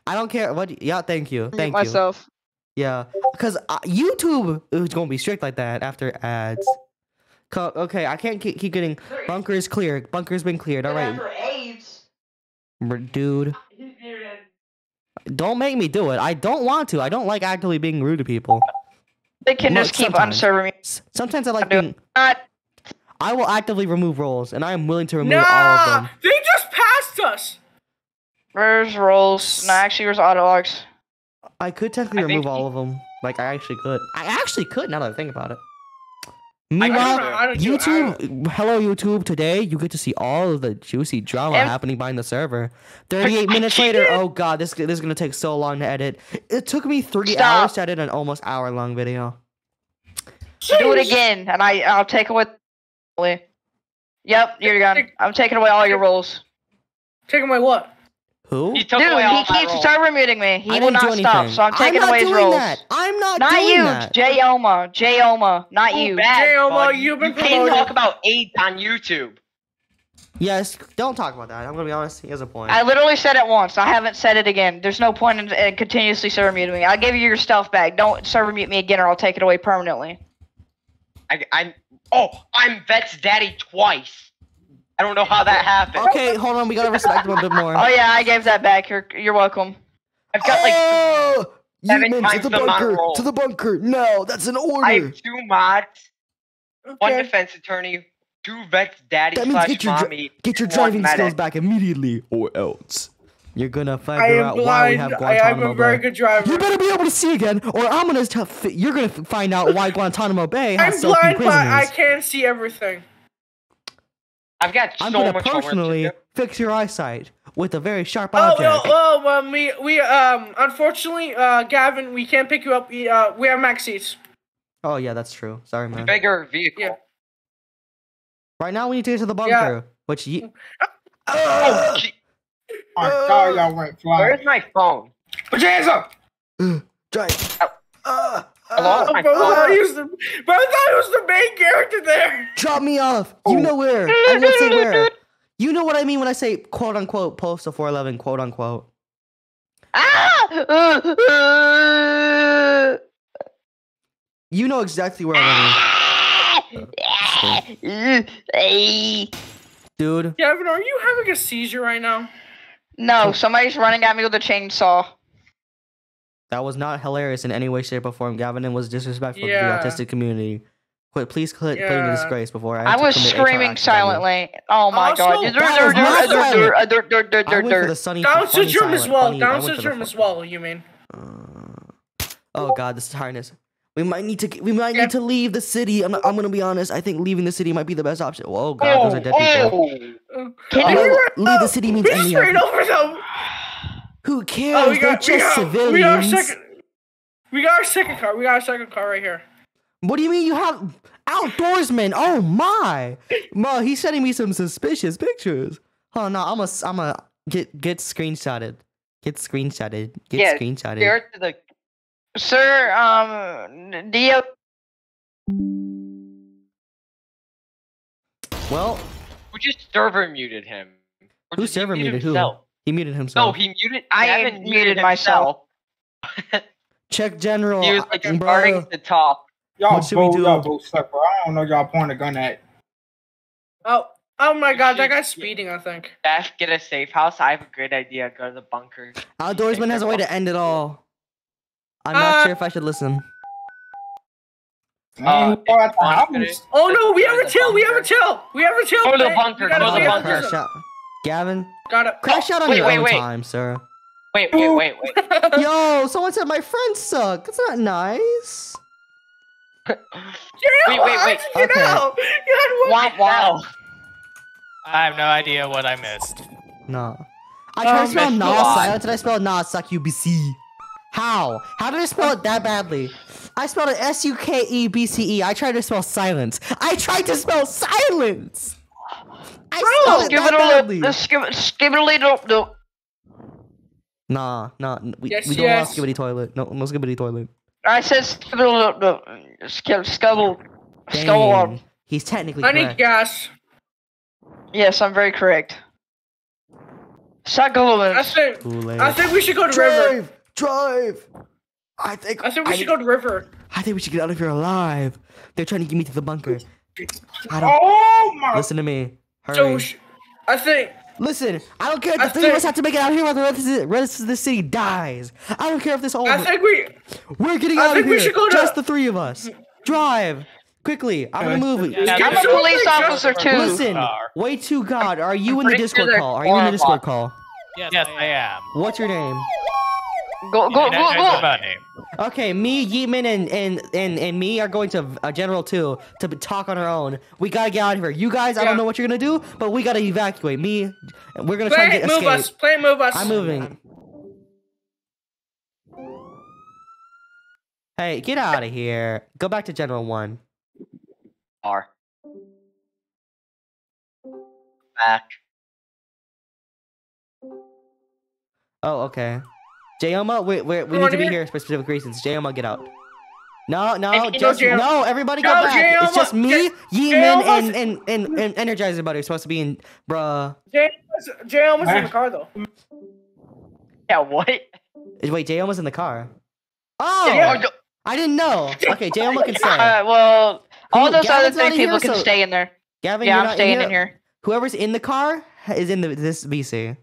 I don't care what. Yeah, thank you, thank you. Myself. Yeah, because uh, YouTube is gonna be strict like that after ads. Okay, I can't keep getting. Bunker is clear. Bunker's been cleared. All right. Dude. Don't make me do it. I don't want to. I don't like actively being rude to people. They can just keep unserving me. Sometimes I like being. I will actively remove roles, and I am willing to remove all of them. Nah, they just passed us. Where's roles? No, actually, there's auto logs. I could technically remove all of them. Like, I actually could. I actually could, now that I think about it. Meanwhile, I don't, I don't YouTube, do, hello YouTube, today you get to see all of the juicy drama and happening behind the server. thirty-eight I minutes later, it. oh god, this, this is going to take so long to edit. It took me three Stop. hours to edit an almost hour long video. Jeez. Do it again, and I, I'll take away... Yep, you're gone. I'm taking away all your roles. Taking away what? Who? He took Dude, away all he keeps roles. server muting me. He I will not stop, so I'm taking I'm away his roles. That. I'm not, not doing you, that. Not you, J-Oma. J-Oma, not oh, you. J-Oma, you've been you can't talk about AIDS on YouTube. Yes, don't talk about that. I'm gonna be honest, he has a point. I literally said it once. I haven't said it again. There's no point in, in continuously server muting me. I'll give you your stuff back. Don't server mute me again or I'll take it away permanently. I, I'm... Oh, I'm Vet's daddy twice. I don't know how that happened. Okay, hold on. We gotta respect him a bit more. Oh yeah, I gave that back. You're you're welcome. I've got like oh, seven you times to the bunker. To the bunker. No, that's an order. I have two mods, okay. one defense attorney, two vets, daddy that slash means get your mommy. Get your driving skills medic. back immediately, or else you're gonna figure out blind. why we have Guantanamo. I am a very good driver. You better be able to see again, or I'm gonna. T you're gonna find out why Guantanamo Bay has I'm so blind, few prisoners. But I can see everything. I've got so I'm gonna much personally to do. fix your eyesight with a very sharp oh, object. Oh, oh, oh, um, we, we, um, unfortunately, uh, Gavin, we can't pick you up. We, uh, we have max seats. Oh yeah, that's true. Sorry, man. Bigger vehicle. Yeah. Right now, we need to get to the bunker, yeah. which you. Oh, I'm sorry, I went flying. Where's my phone? Put your hands up. Giant. Uh, I lost uh, my phone. I was the, but I thought it was the main character there. Drop me off. You oh. know where. I won't say where. You know what I mean when I say quote unquote postal four eleven quote unquote. Ah! You know exactly where I am. Dude. Gavin, are you having a seizure right now? No, somebody's running at me with a chainsaw. That was not hilarious in any way, shape, or form. Gavin, and was disrespectful yeah. to the autistic community. Quit, please quit yeah. playing disgrace before I. I was screaming silently. Oh my also, god! I went for the sunny. Down syndrome as well. Down syndrome as well. You mean? Uh, oh god, this is hardness. We might need to. We might yeah. need to leave the city. I'm. Not, I'm gonna be honest. I think leaving the city might be the best option. Oh god, oh, those are dead oh. people. Oh. Can oh, you leave the city? Means ending straight over them. Who cares? Oh, we got, They're just we got, civilians. We got, second, we got our second car. We got our second car right here. What do you mean you have outdoorsmen? Oh my! Ma, he's sending me some suspicious pictures. Oh no, I'm a, I'm a get get screenshotted. Get screenshotted. Get yeah, screenshotted. To the, sir, um, do you? Well, we just server muted him. Or who server muted himself? Who? He muted himself. No, he muted. I haven't muted, muted myself. Check general. He was like starting at the top. Y'all both, y'all both suck, bro. I don't know y'all pointing a gun at. Oh, oh my we god, that guy's speeding. I think. Dash, get a safe house. I have a great idea. Go to the bunker. Outdoorsman has a way to end it all. I'm not uh, sure if I should listen. Uh, oh, oh no, we have a tail. We have a tail. We have a tail. Go to the bunker. Go to the bunker. Gavin, got it. Crash out on wait, your wait, own wait. time, sir. Wait, wait, wait, wait. Yo, someone said my friends suck. That's not nice. Get wait, wait, wait. Get okay. out. You had one. Wow. I have no idea what I missed. No. I tried oh, to spell Nasa. How did I spell Nasa? Q B C. How? How did I spell it that badly? I spelled it S U K E B C E. I tried to spell silence. I tried to spell silence. I Bro, it let's skip it. Skip it later. No. Nah, nah. We, yes, we don't yes. want skibbity toilet. No, no skibbity toilet. I said skibble. No, skibble. Skibble. Skibble. He's technically. I correct. need gas. Yes, I'm very correct. Sagalowitz. I think. I think we should go to drive, river. Drive. I think. I think we I should need, go to river. I think we should get out of here alive. They're trying to get me to the bunker. I don't, oh my! Listen to me. Hurry. So, I think. Listen, I don't care. The I three think, of us have to make it out here while the rest of the, rest of the city dies. I don't care if this all. I think we. We're getting I out think of we here. Go just to, the three of us. Drive quickly. I'm gonna move. Yeah, I'm a police officer too. Listen. Way to God. Are you in the Discord call? Are you in the Discord call? Yes, yes I am. What's your name? Go go go go. Okay, me, Yeeman, and and and and me are going to uh, General Two to talk on our own. We gotta get out of here. You guys, yeah. I don't know what you're gonna do, but we gotta evacuate. Me, we're gonna play, try to get move escape. us. Play, move us. I'm moving. Hey, get out of here. Go back to General One. R. Back. Oh, okay. Jayoma, we, we, we need to be here? here for specific reasons. Jayoma, get out. No, no, just, no, no, everybody go no, back. Jayoma, it's just me, Yeeman, and, and, and, and Energizer Bunny. We're supposed to be in, bruh. Jayoma's, Jayoma's in the car, though. Yeah, what? Wait, Jayoma's in the car. Oh! Yeah. I didn't know. Okay, Jayoma can stay. Uh, well, all those Gavin's other three people here, can so stay in there. Gavin, yeah, I'm staying in here. in here. Whoever's in the car is in the, this V C.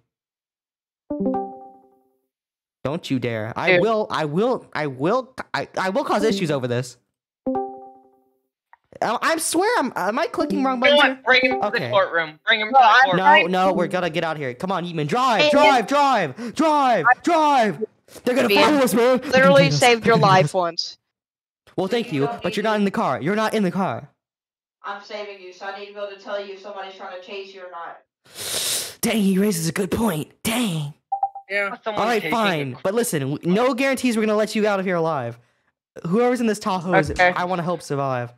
Don't you dare. I Dude. will, I will, I will, I, I will cause issues over this. I, I swear, I'm, am I clicking wrong button? You know Bring him okay. to the courtroom. Bring him no, to the courtroom. No, right. no, we're gonna get out of here. Come on, Yeeman. Drive, drive, drive, drive, drive. They're gonna follow us, man. Literally saved your life once. Well, thank you, but you're not in the car. You're not in the car. I'm saving you, so I need to be able to tell you if somebody's trying to chase you or not. Dang, he raises a good point. Dang. Yeah. Alright, fine. But listen, no guarantees we're gonna let you out of here alive. Whoever's in this Tahoe is okay. I wanna help survive.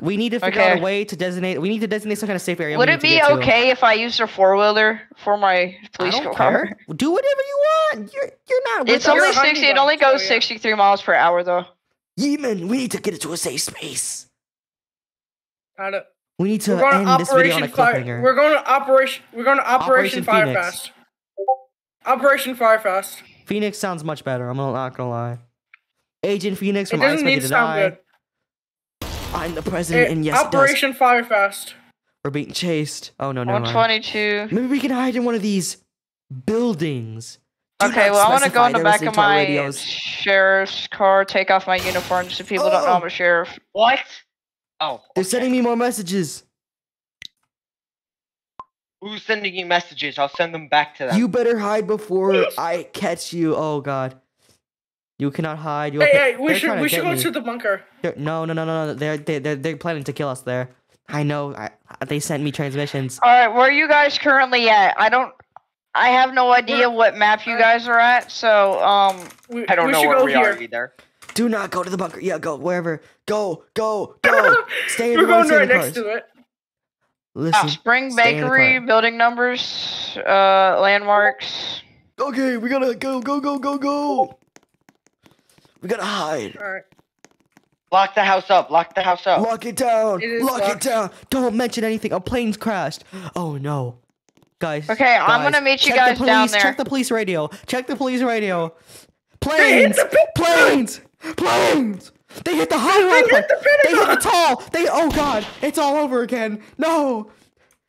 We need to figure okay. out a way to designate we need to designate some kind of safe area. Would it be okay to. if I used a four wheeler for my police I don't car? Care. Do whatever you want. You're you're not It's only sixty it only goes sixty three miles per hour though. Yeeman, we need to get it to a safe space. Got it. We need to end Operation this video on a cliffhanger. We're going to Operation. We're going to Operation, Operation Firefest. Operation Firefest. Phoenix sounds much better. I'm not gonna lie. Agent Phoenix from Ice Bucket Deny. I'm the president, it, and yes, Operation Firefest. We're being chased. Oh no, no. one twenty-two. Maybe we can hide in one of these buildings. Do okay, well, I want to go in the back of my radios. sheriff's car, take off my uniform so people oh. don't know I'm a sheriff. What? Oh. Okay. They're sending me more messages. Who's sending you messages? I'll send them back to them. You better hide before Please. I catch you. Oh, God. You cannot hide. You hey, hey, we should, we should go me. to the bunker. They're, no, no, no, no, no. They're, they're, they're, they're planning to kill us there. I know. I, they sent me transmissions. All right, where are you guys currently at? I don't... I have no idea We're, what map you guys are at, so, um... We, I don't know where we here. are either. Do not go to the bunker. Yeah, go, wherever. Go, go, go. Stay in We're the We're going right next cars. to it. Listen, oh, Spring Bakery, building numbers, uh, landmarks. Okay, we gotta go, go, go, go, go. We gotta hide. All right. Lock the house up. Lock the house up. Lock it down. It Lock locked. it down. Don't mention anything. A plane's crashed. Oh, no. Guys. Okay, guys, I'm gonna meet you guys the police, down there. Check the police radio. Check the police radio. Planes! Planes! Planes! They hit the highway! They hit the, they hit the tall! They oh god! It's all over again! No!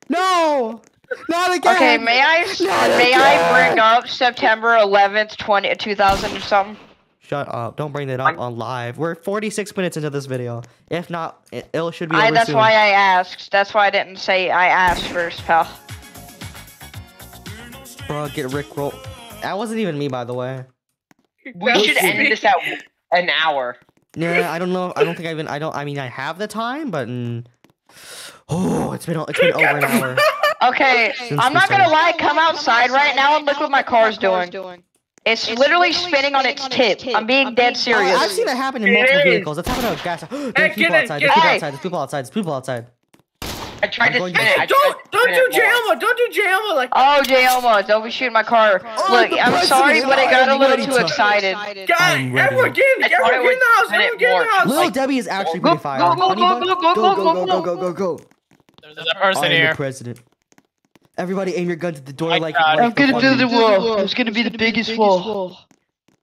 No! Not again! Okay, may I Not may again. I bring up September eleventh, two thousand or something? Shut up! Don't bring that up I'm, on live. We're forty-six minutes into this video. If not, it, it should be. Over I, that's soon. why I asked. That's why I didn't say I asked first, pal. Bro, get Rick roll. That wasn't even me, by the way. We should end this at an hour. Yeah, I don't know. I don't think I even. I don't. I mean, I have the time, but mm, oh, it's been it's been over an hour. Okay, I'm not gonna lie. Come outside right now and look what my car's doing. It's, it's literally, literally spinning, spinning on its, on its tip. tip. I'm being I'm dead being serious. I've seen that happen in multiple vehicles. It's happened to a gas. There's hey, people outside. There's people outside. There's people outside. There's people outside. I tried to spin it. Don't, don't do J-Elmo. Don't do J-Elmo like that. Oh, J-Elmo, don't be shooting my car. Look, I'm sorry, but I got a little too excited. God, everyone get in the house. Everyone get in the house. Little Debbie is actually pretty fire. Go, go, go, go, go, go, go, go, go, go. There's a person here. President. Everybody aim your guns at the door like... I'm gonna build the wall. It's gonna be the biggest wall.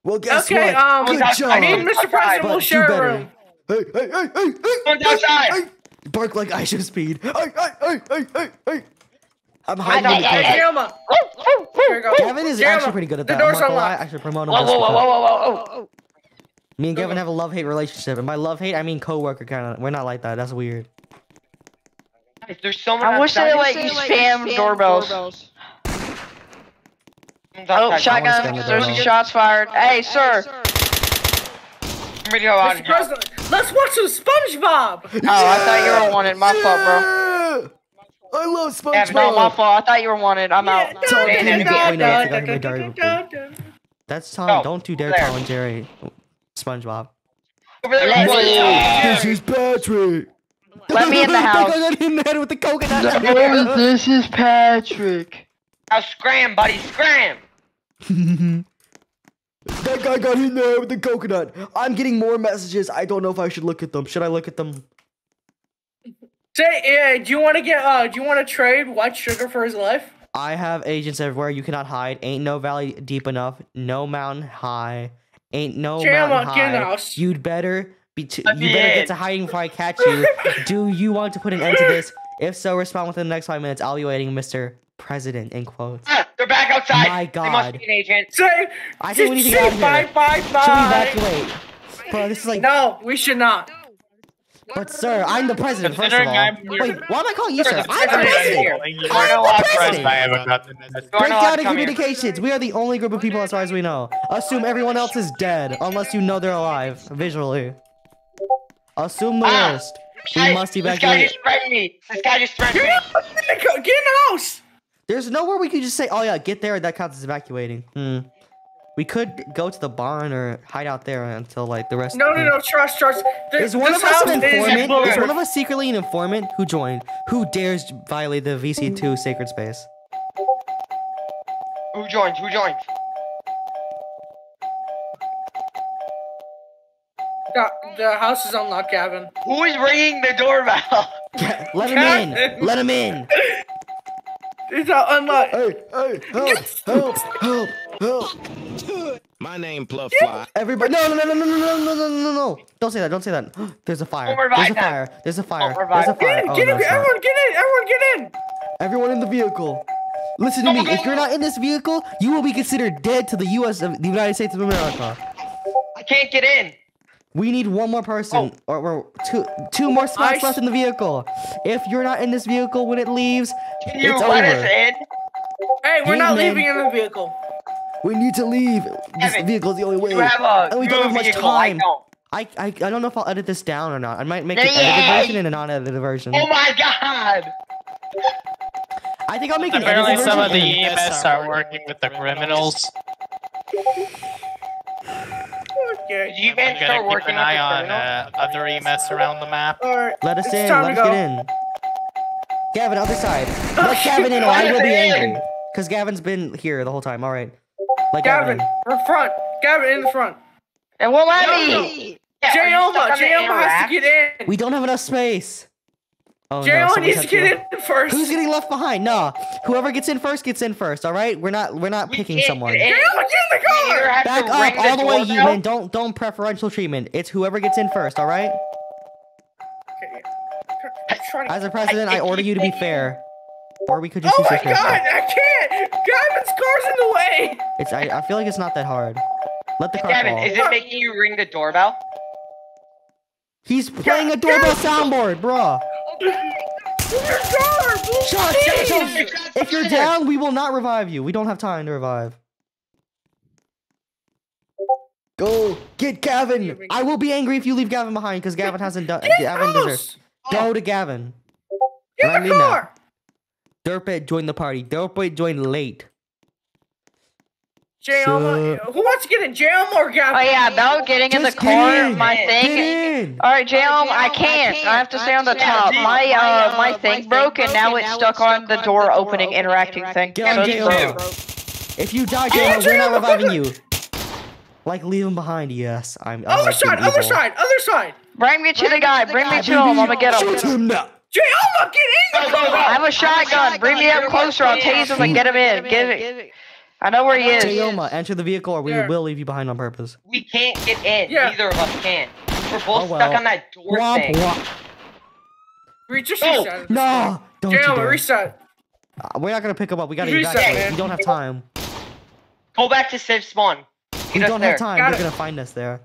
Well, guess what? Good job. I need Mister President. We'll share a room. Hey, hey, hey, hey, hey. Outside. Bark like I should speed. Hey, hey, hey, hey, hey, I'm hiding in the camera. Gavin is Jam actually pretty good at that. The door's unlocked. I should promote him. Whoa, whoa, whoa, whoa, whoa, whoa. Me and Gavin have a love-hate relationship. And by love-hate, I mean co-worker kind of. We're not like that. That's weird. There's so I wish they let you spam doorbells. Oh, shotgun. There's shots fired. Hey, sir. I'm ready to go out here. Let's watch some SpongeBob! Oh, yeah! I thought you were wanted. My yeah! fault, bro. I love SpongeBob. Yeah, no, my fault. I thought you were wanted. I'm yeah, out. Tom, yeah, That's Tom. Oh, don't you dare there. Tom and Jerry. SpongeBob. This is Patrick. Let me in the house. I got hit in the head with the coconut. This is Patrick. Now scram, buddy. Scram. That guy got in there with the coconut. I'm getting more messages. I don't know if I should look at them. Should I look at them? Say, uh, do you want to get? Uh, do you want to trade White Sugar for his life? I have agents everywhere. You cannot hide. Ain't no valley deep enough. No mountain high. Ain't no Jam mountain high. You'd better be. T you better get to hiding before I catch you. Do you want to put an end to this? If so, respond within the next five minutes. I'll be waiting, Mister President. End quotes. They're back outside. My God. They must be an agent. Say, I think we need to get out of here. Bye, bye, bye. Should we evacuate? Bro, this is like... No, we should not. But sir, I'm the president, first of all. I'm Wait, why am I calling you, sir? I'm the president. I'm the president. I haven't gotten this. Break down in communications. We are the only group of people as far as we know. Assume everyone else is dead, unless you know they're alive, visually. Assume the worst. We must evacuate. This guy just threatened me. This guy just threatened me. Get in the house. There's nowhere we could just say, oh yeah, get there, that counts as evacuating. Hmm. We could go to the barn or hide out there until like the rest no, of the No, no, no, trust, trust. There's one of us an informant, there's one of us secretly an informant who joined. Who dares violate the V C two sacred space? Who joined, who joined? God, The house is unlocked, Gavin. Who is ringing the doorbell? Let him in. Let him in. It's not unlocked. Hey, hey, help, help, help, help. My name, Pluffly. Everybody, no, no, no, no, no, no, no, no, no, no. Don't say that, don't say that. There's a fire. There's a fire. There's a fire. There's a fire. Get in, get in, everyone get in, everyone get in. Everyone in the vehicle. Listen to me. If you're not in this vehicle, you will be considered dead to the U S of the United States of America. I can't get in. We need one more person, oh. or, or two two more spots I left in the vehicle. If you're not in this vehicle when it leaves, Can you it's let over. Us in? Hey, we're hey, not man. leaving in the vehicle. We need to leave. This Evan, vehicle is the only way. You have a, and we you don't have much vehicle, time. I, I, I don't know if I'll edit this down or not. I might make an edited version and a non-edited version. Oh my god! I think I'll make an Apparently edited version. Apparently some of the E M S are working with the criminals. Okay. You guys start working an eye on uh, other E M S around the map. Right. Let us it's in. Let us go. get in. Gavin, other side. Let Gavin in, or I will be angry. Because Gavin's been here the whole time. All right. Let Gavin, Gavin in front. Gavin in the front. And won't let me. J-Oma has to get in. We don't have enough space. Oh, J-Oma no, needs to get in, in first. Who's getting left behind? Nah. Whoever gets in first gets in first. All right. We're not. We're not we picking someone. J-Oma, get in the car. Back up all the way, you man. Don't don't preferential treatment. It's whoever gets in first, all right? As a president, I order you to be fair. Or we could just. Oh my god, I can't! Gavin's car's in the way. It's I I feel like it's not that hard. Let the car Gavin, fall. Is it making you ring the doorbell? He's playing a doorbell soundboard, bro. If you're down, we will not revive you. We don't have time to revive. Go get Gavin. I will be angry if you leave Gavin behind because Gavin hasn't done. Gavin deserves. Go to Gavin. Get in the car. Derpet joined the party. Derpet joined late. J-Oma, who wants to get in? J-Oma or Gavin? Oh yeah, Bell getting in the car. My thing. All right, J-Oma, I can't. I have to stay on the top. My uh, my thing broke and now it's stuck on the door opening interacting thing. Get on J-Oma. If you die, J-Oma, we're not reviving you. Like, leave him behind, yes. I'm. I'm other side, other side, other side. Bring me to Bring the guy. To the Bring guy. me to him. I'm gonna get him. Shoot him now. J-Oma, get in the car. I have a shotgun. Bring me up closer. I'll tase him and get him in. Give it. I know where he is. J-Oma, enter the vehicle, or we yeah. will leave you behind on purpose. We can't get in. Yeah. Neither of us can. We're both oh, well. stuck on that door womp, thing. Womp. We just oh. reset. No, don't you dare. reset. Uh, we're not gonna pick him up. We gotta evacuate. We don't have time. Go back to safe spawn. We don't have time. Got They're going to find us there.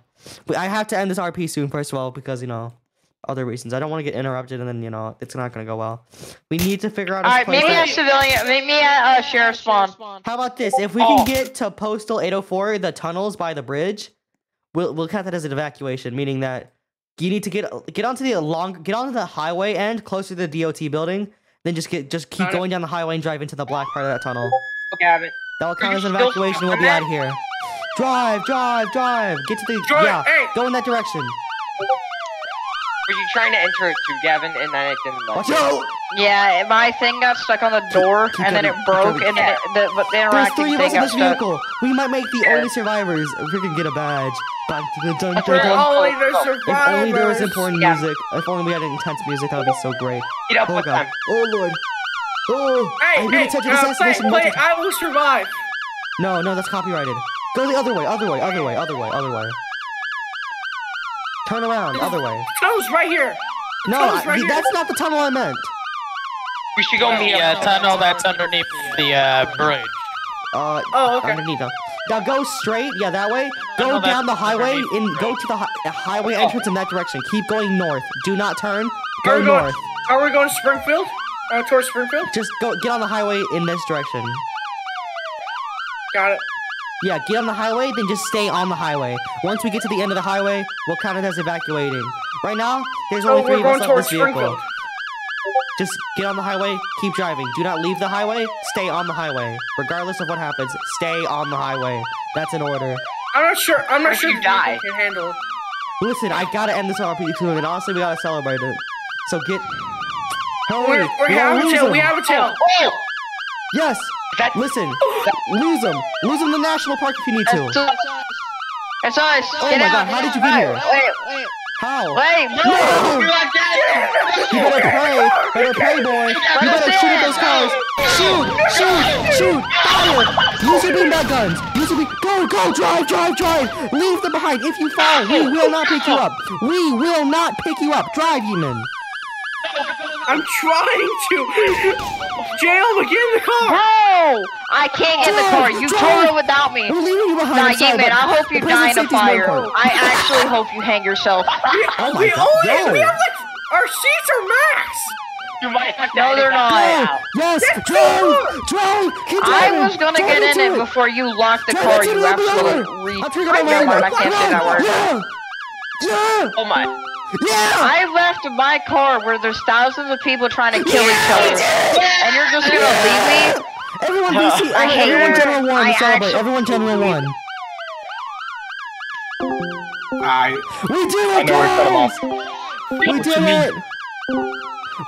But I have to end this R P soon, first of all, because, you know, other reasons. I don't want to get interrupted, and then, you know, it's not going to go well. We need to figure out... All right, meet me at civilian. Meet me at uh, Sheriff's Spawn. How about this? If we oh. can get to Postal eight oh four, the tunnels by the bridge, we'll we'll count that as an evacuation, meaning that you need to get get onto the long, get onto the highway end, closer to the D O T building, then just get just keep going down the highway and drive into the black part of that tunnel. Okay, that'll count as an evacuation. We'll be out of here. Drive, drive, drive! Get to the drive, yeah. Hey. Go in that direction. Were you trying to enter it to Gavin, and then it didn't lock? Watch out! Yeah, my thing got stuck on the door, keep, keep and then it broke, and then the, the, the interacting thing got stuck. There's three of us in this vehicle. We might make the only survivors. If we can get a badge. Back to the dun dun dun. If only there was important yeah. music. If only we had intense music, that would be so great. Get up oh with God. them. Oh lord. Oh. Hey, hey, uh, play, play, I will survive. No, no, that's copyrighted. Go the other way, other way, other way, other way, other way. Turn around, other way. Tunnel's right here. The no, I, right that's here. not the tunnel I meant. We should go in the uh, tunnel that's underneath the uh, bridge. Uh, oh, okay. Underneath them. Now go straight, yeah, that way. Go down the highway and go to the hi highway entrance oh. in that direction. Keep going north. Do not turn. Go are north. Going, are we going to Springfield? Uh, towards Springfield? Just go. Get on the highway in this direction. Got it. Yeah, get on the highway, then just stay on the highway. Once we get to the end of the highway, we'll count it as evacuating. Right now, there's only oh, three of us left in this vehicle. Just get on the highway, keep driving. Do not leave the highway, stay on the highway. Regardless of what happens, stay on the highway. That's an order. I'm not sure, I'm not if sure you die. can handle it. Listen, I gotta end this R P soon, and honestly, we gotta celebrate it. So get... Hurry, we're, we're we have a tail, we have a tail. Oh. Yes! That, Listen, that, lose him. Lose him in the national park if you need to. It's us. It's us. Oh my god, how did you get here? Wait, wait. How? Wait, no! no. You, you better play! Better play, boy! You better shoot at those cars! Shoot! Shoot! Shoot! Fire! Use your beanbag guns! Use your beanbag... Go! Go! Drive! Drive! Drive! Leave them behind! If you fall, we will not pick you up! We will not pick you up! Drive, Eamon! I'm trying to! Jail, but get in the car! No! I can't get in the car! You told it without me! We're leaving you behind! Nah, Eamon, I hope you die in a fire. I actually hope you hang yourself. Oh we God. only no. we have like our seats are max! You might have no, they're not. Go. Yes! Drive! Drive! Keep driving! I was gonna drive get in it, it before you locked the drive car, you absolute retard. I can't say that word. Yeah! Yeah! Oh my. Yeah! I left my car where there's thousands of people trying to kill yeah, each other, yeah. and you're just gonna yeah. leave me? Everyone, uh, B C, I hate everyone, General One, I celebrate. Everyone, General One. I. We did it, guys! We did it!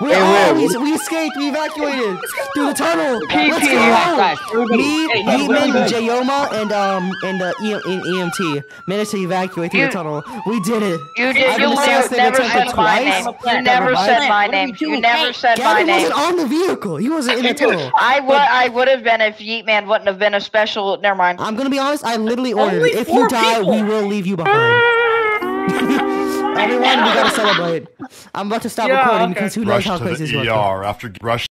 We all, we escaped, we evacuated through the tunnel. Let's go! Me, Eamon, Jayoma, and um, and uh, E M T managed to evacuate through the tunnel. We did it. You did. You never said my name. You never said my name. You never said my name. He wasn't on the vehicle. He wasn't in the tunnel. I would, I would have been if Yeetman wouldn't have been a special. Never mind. I'm gonna be honest. I literally ordered. If you die, we will leave you behind. Everyone, we gotta celebrate. I'm about to stop yeah, recording okay. because who knows how crazy this was. Rush to the E R after rush.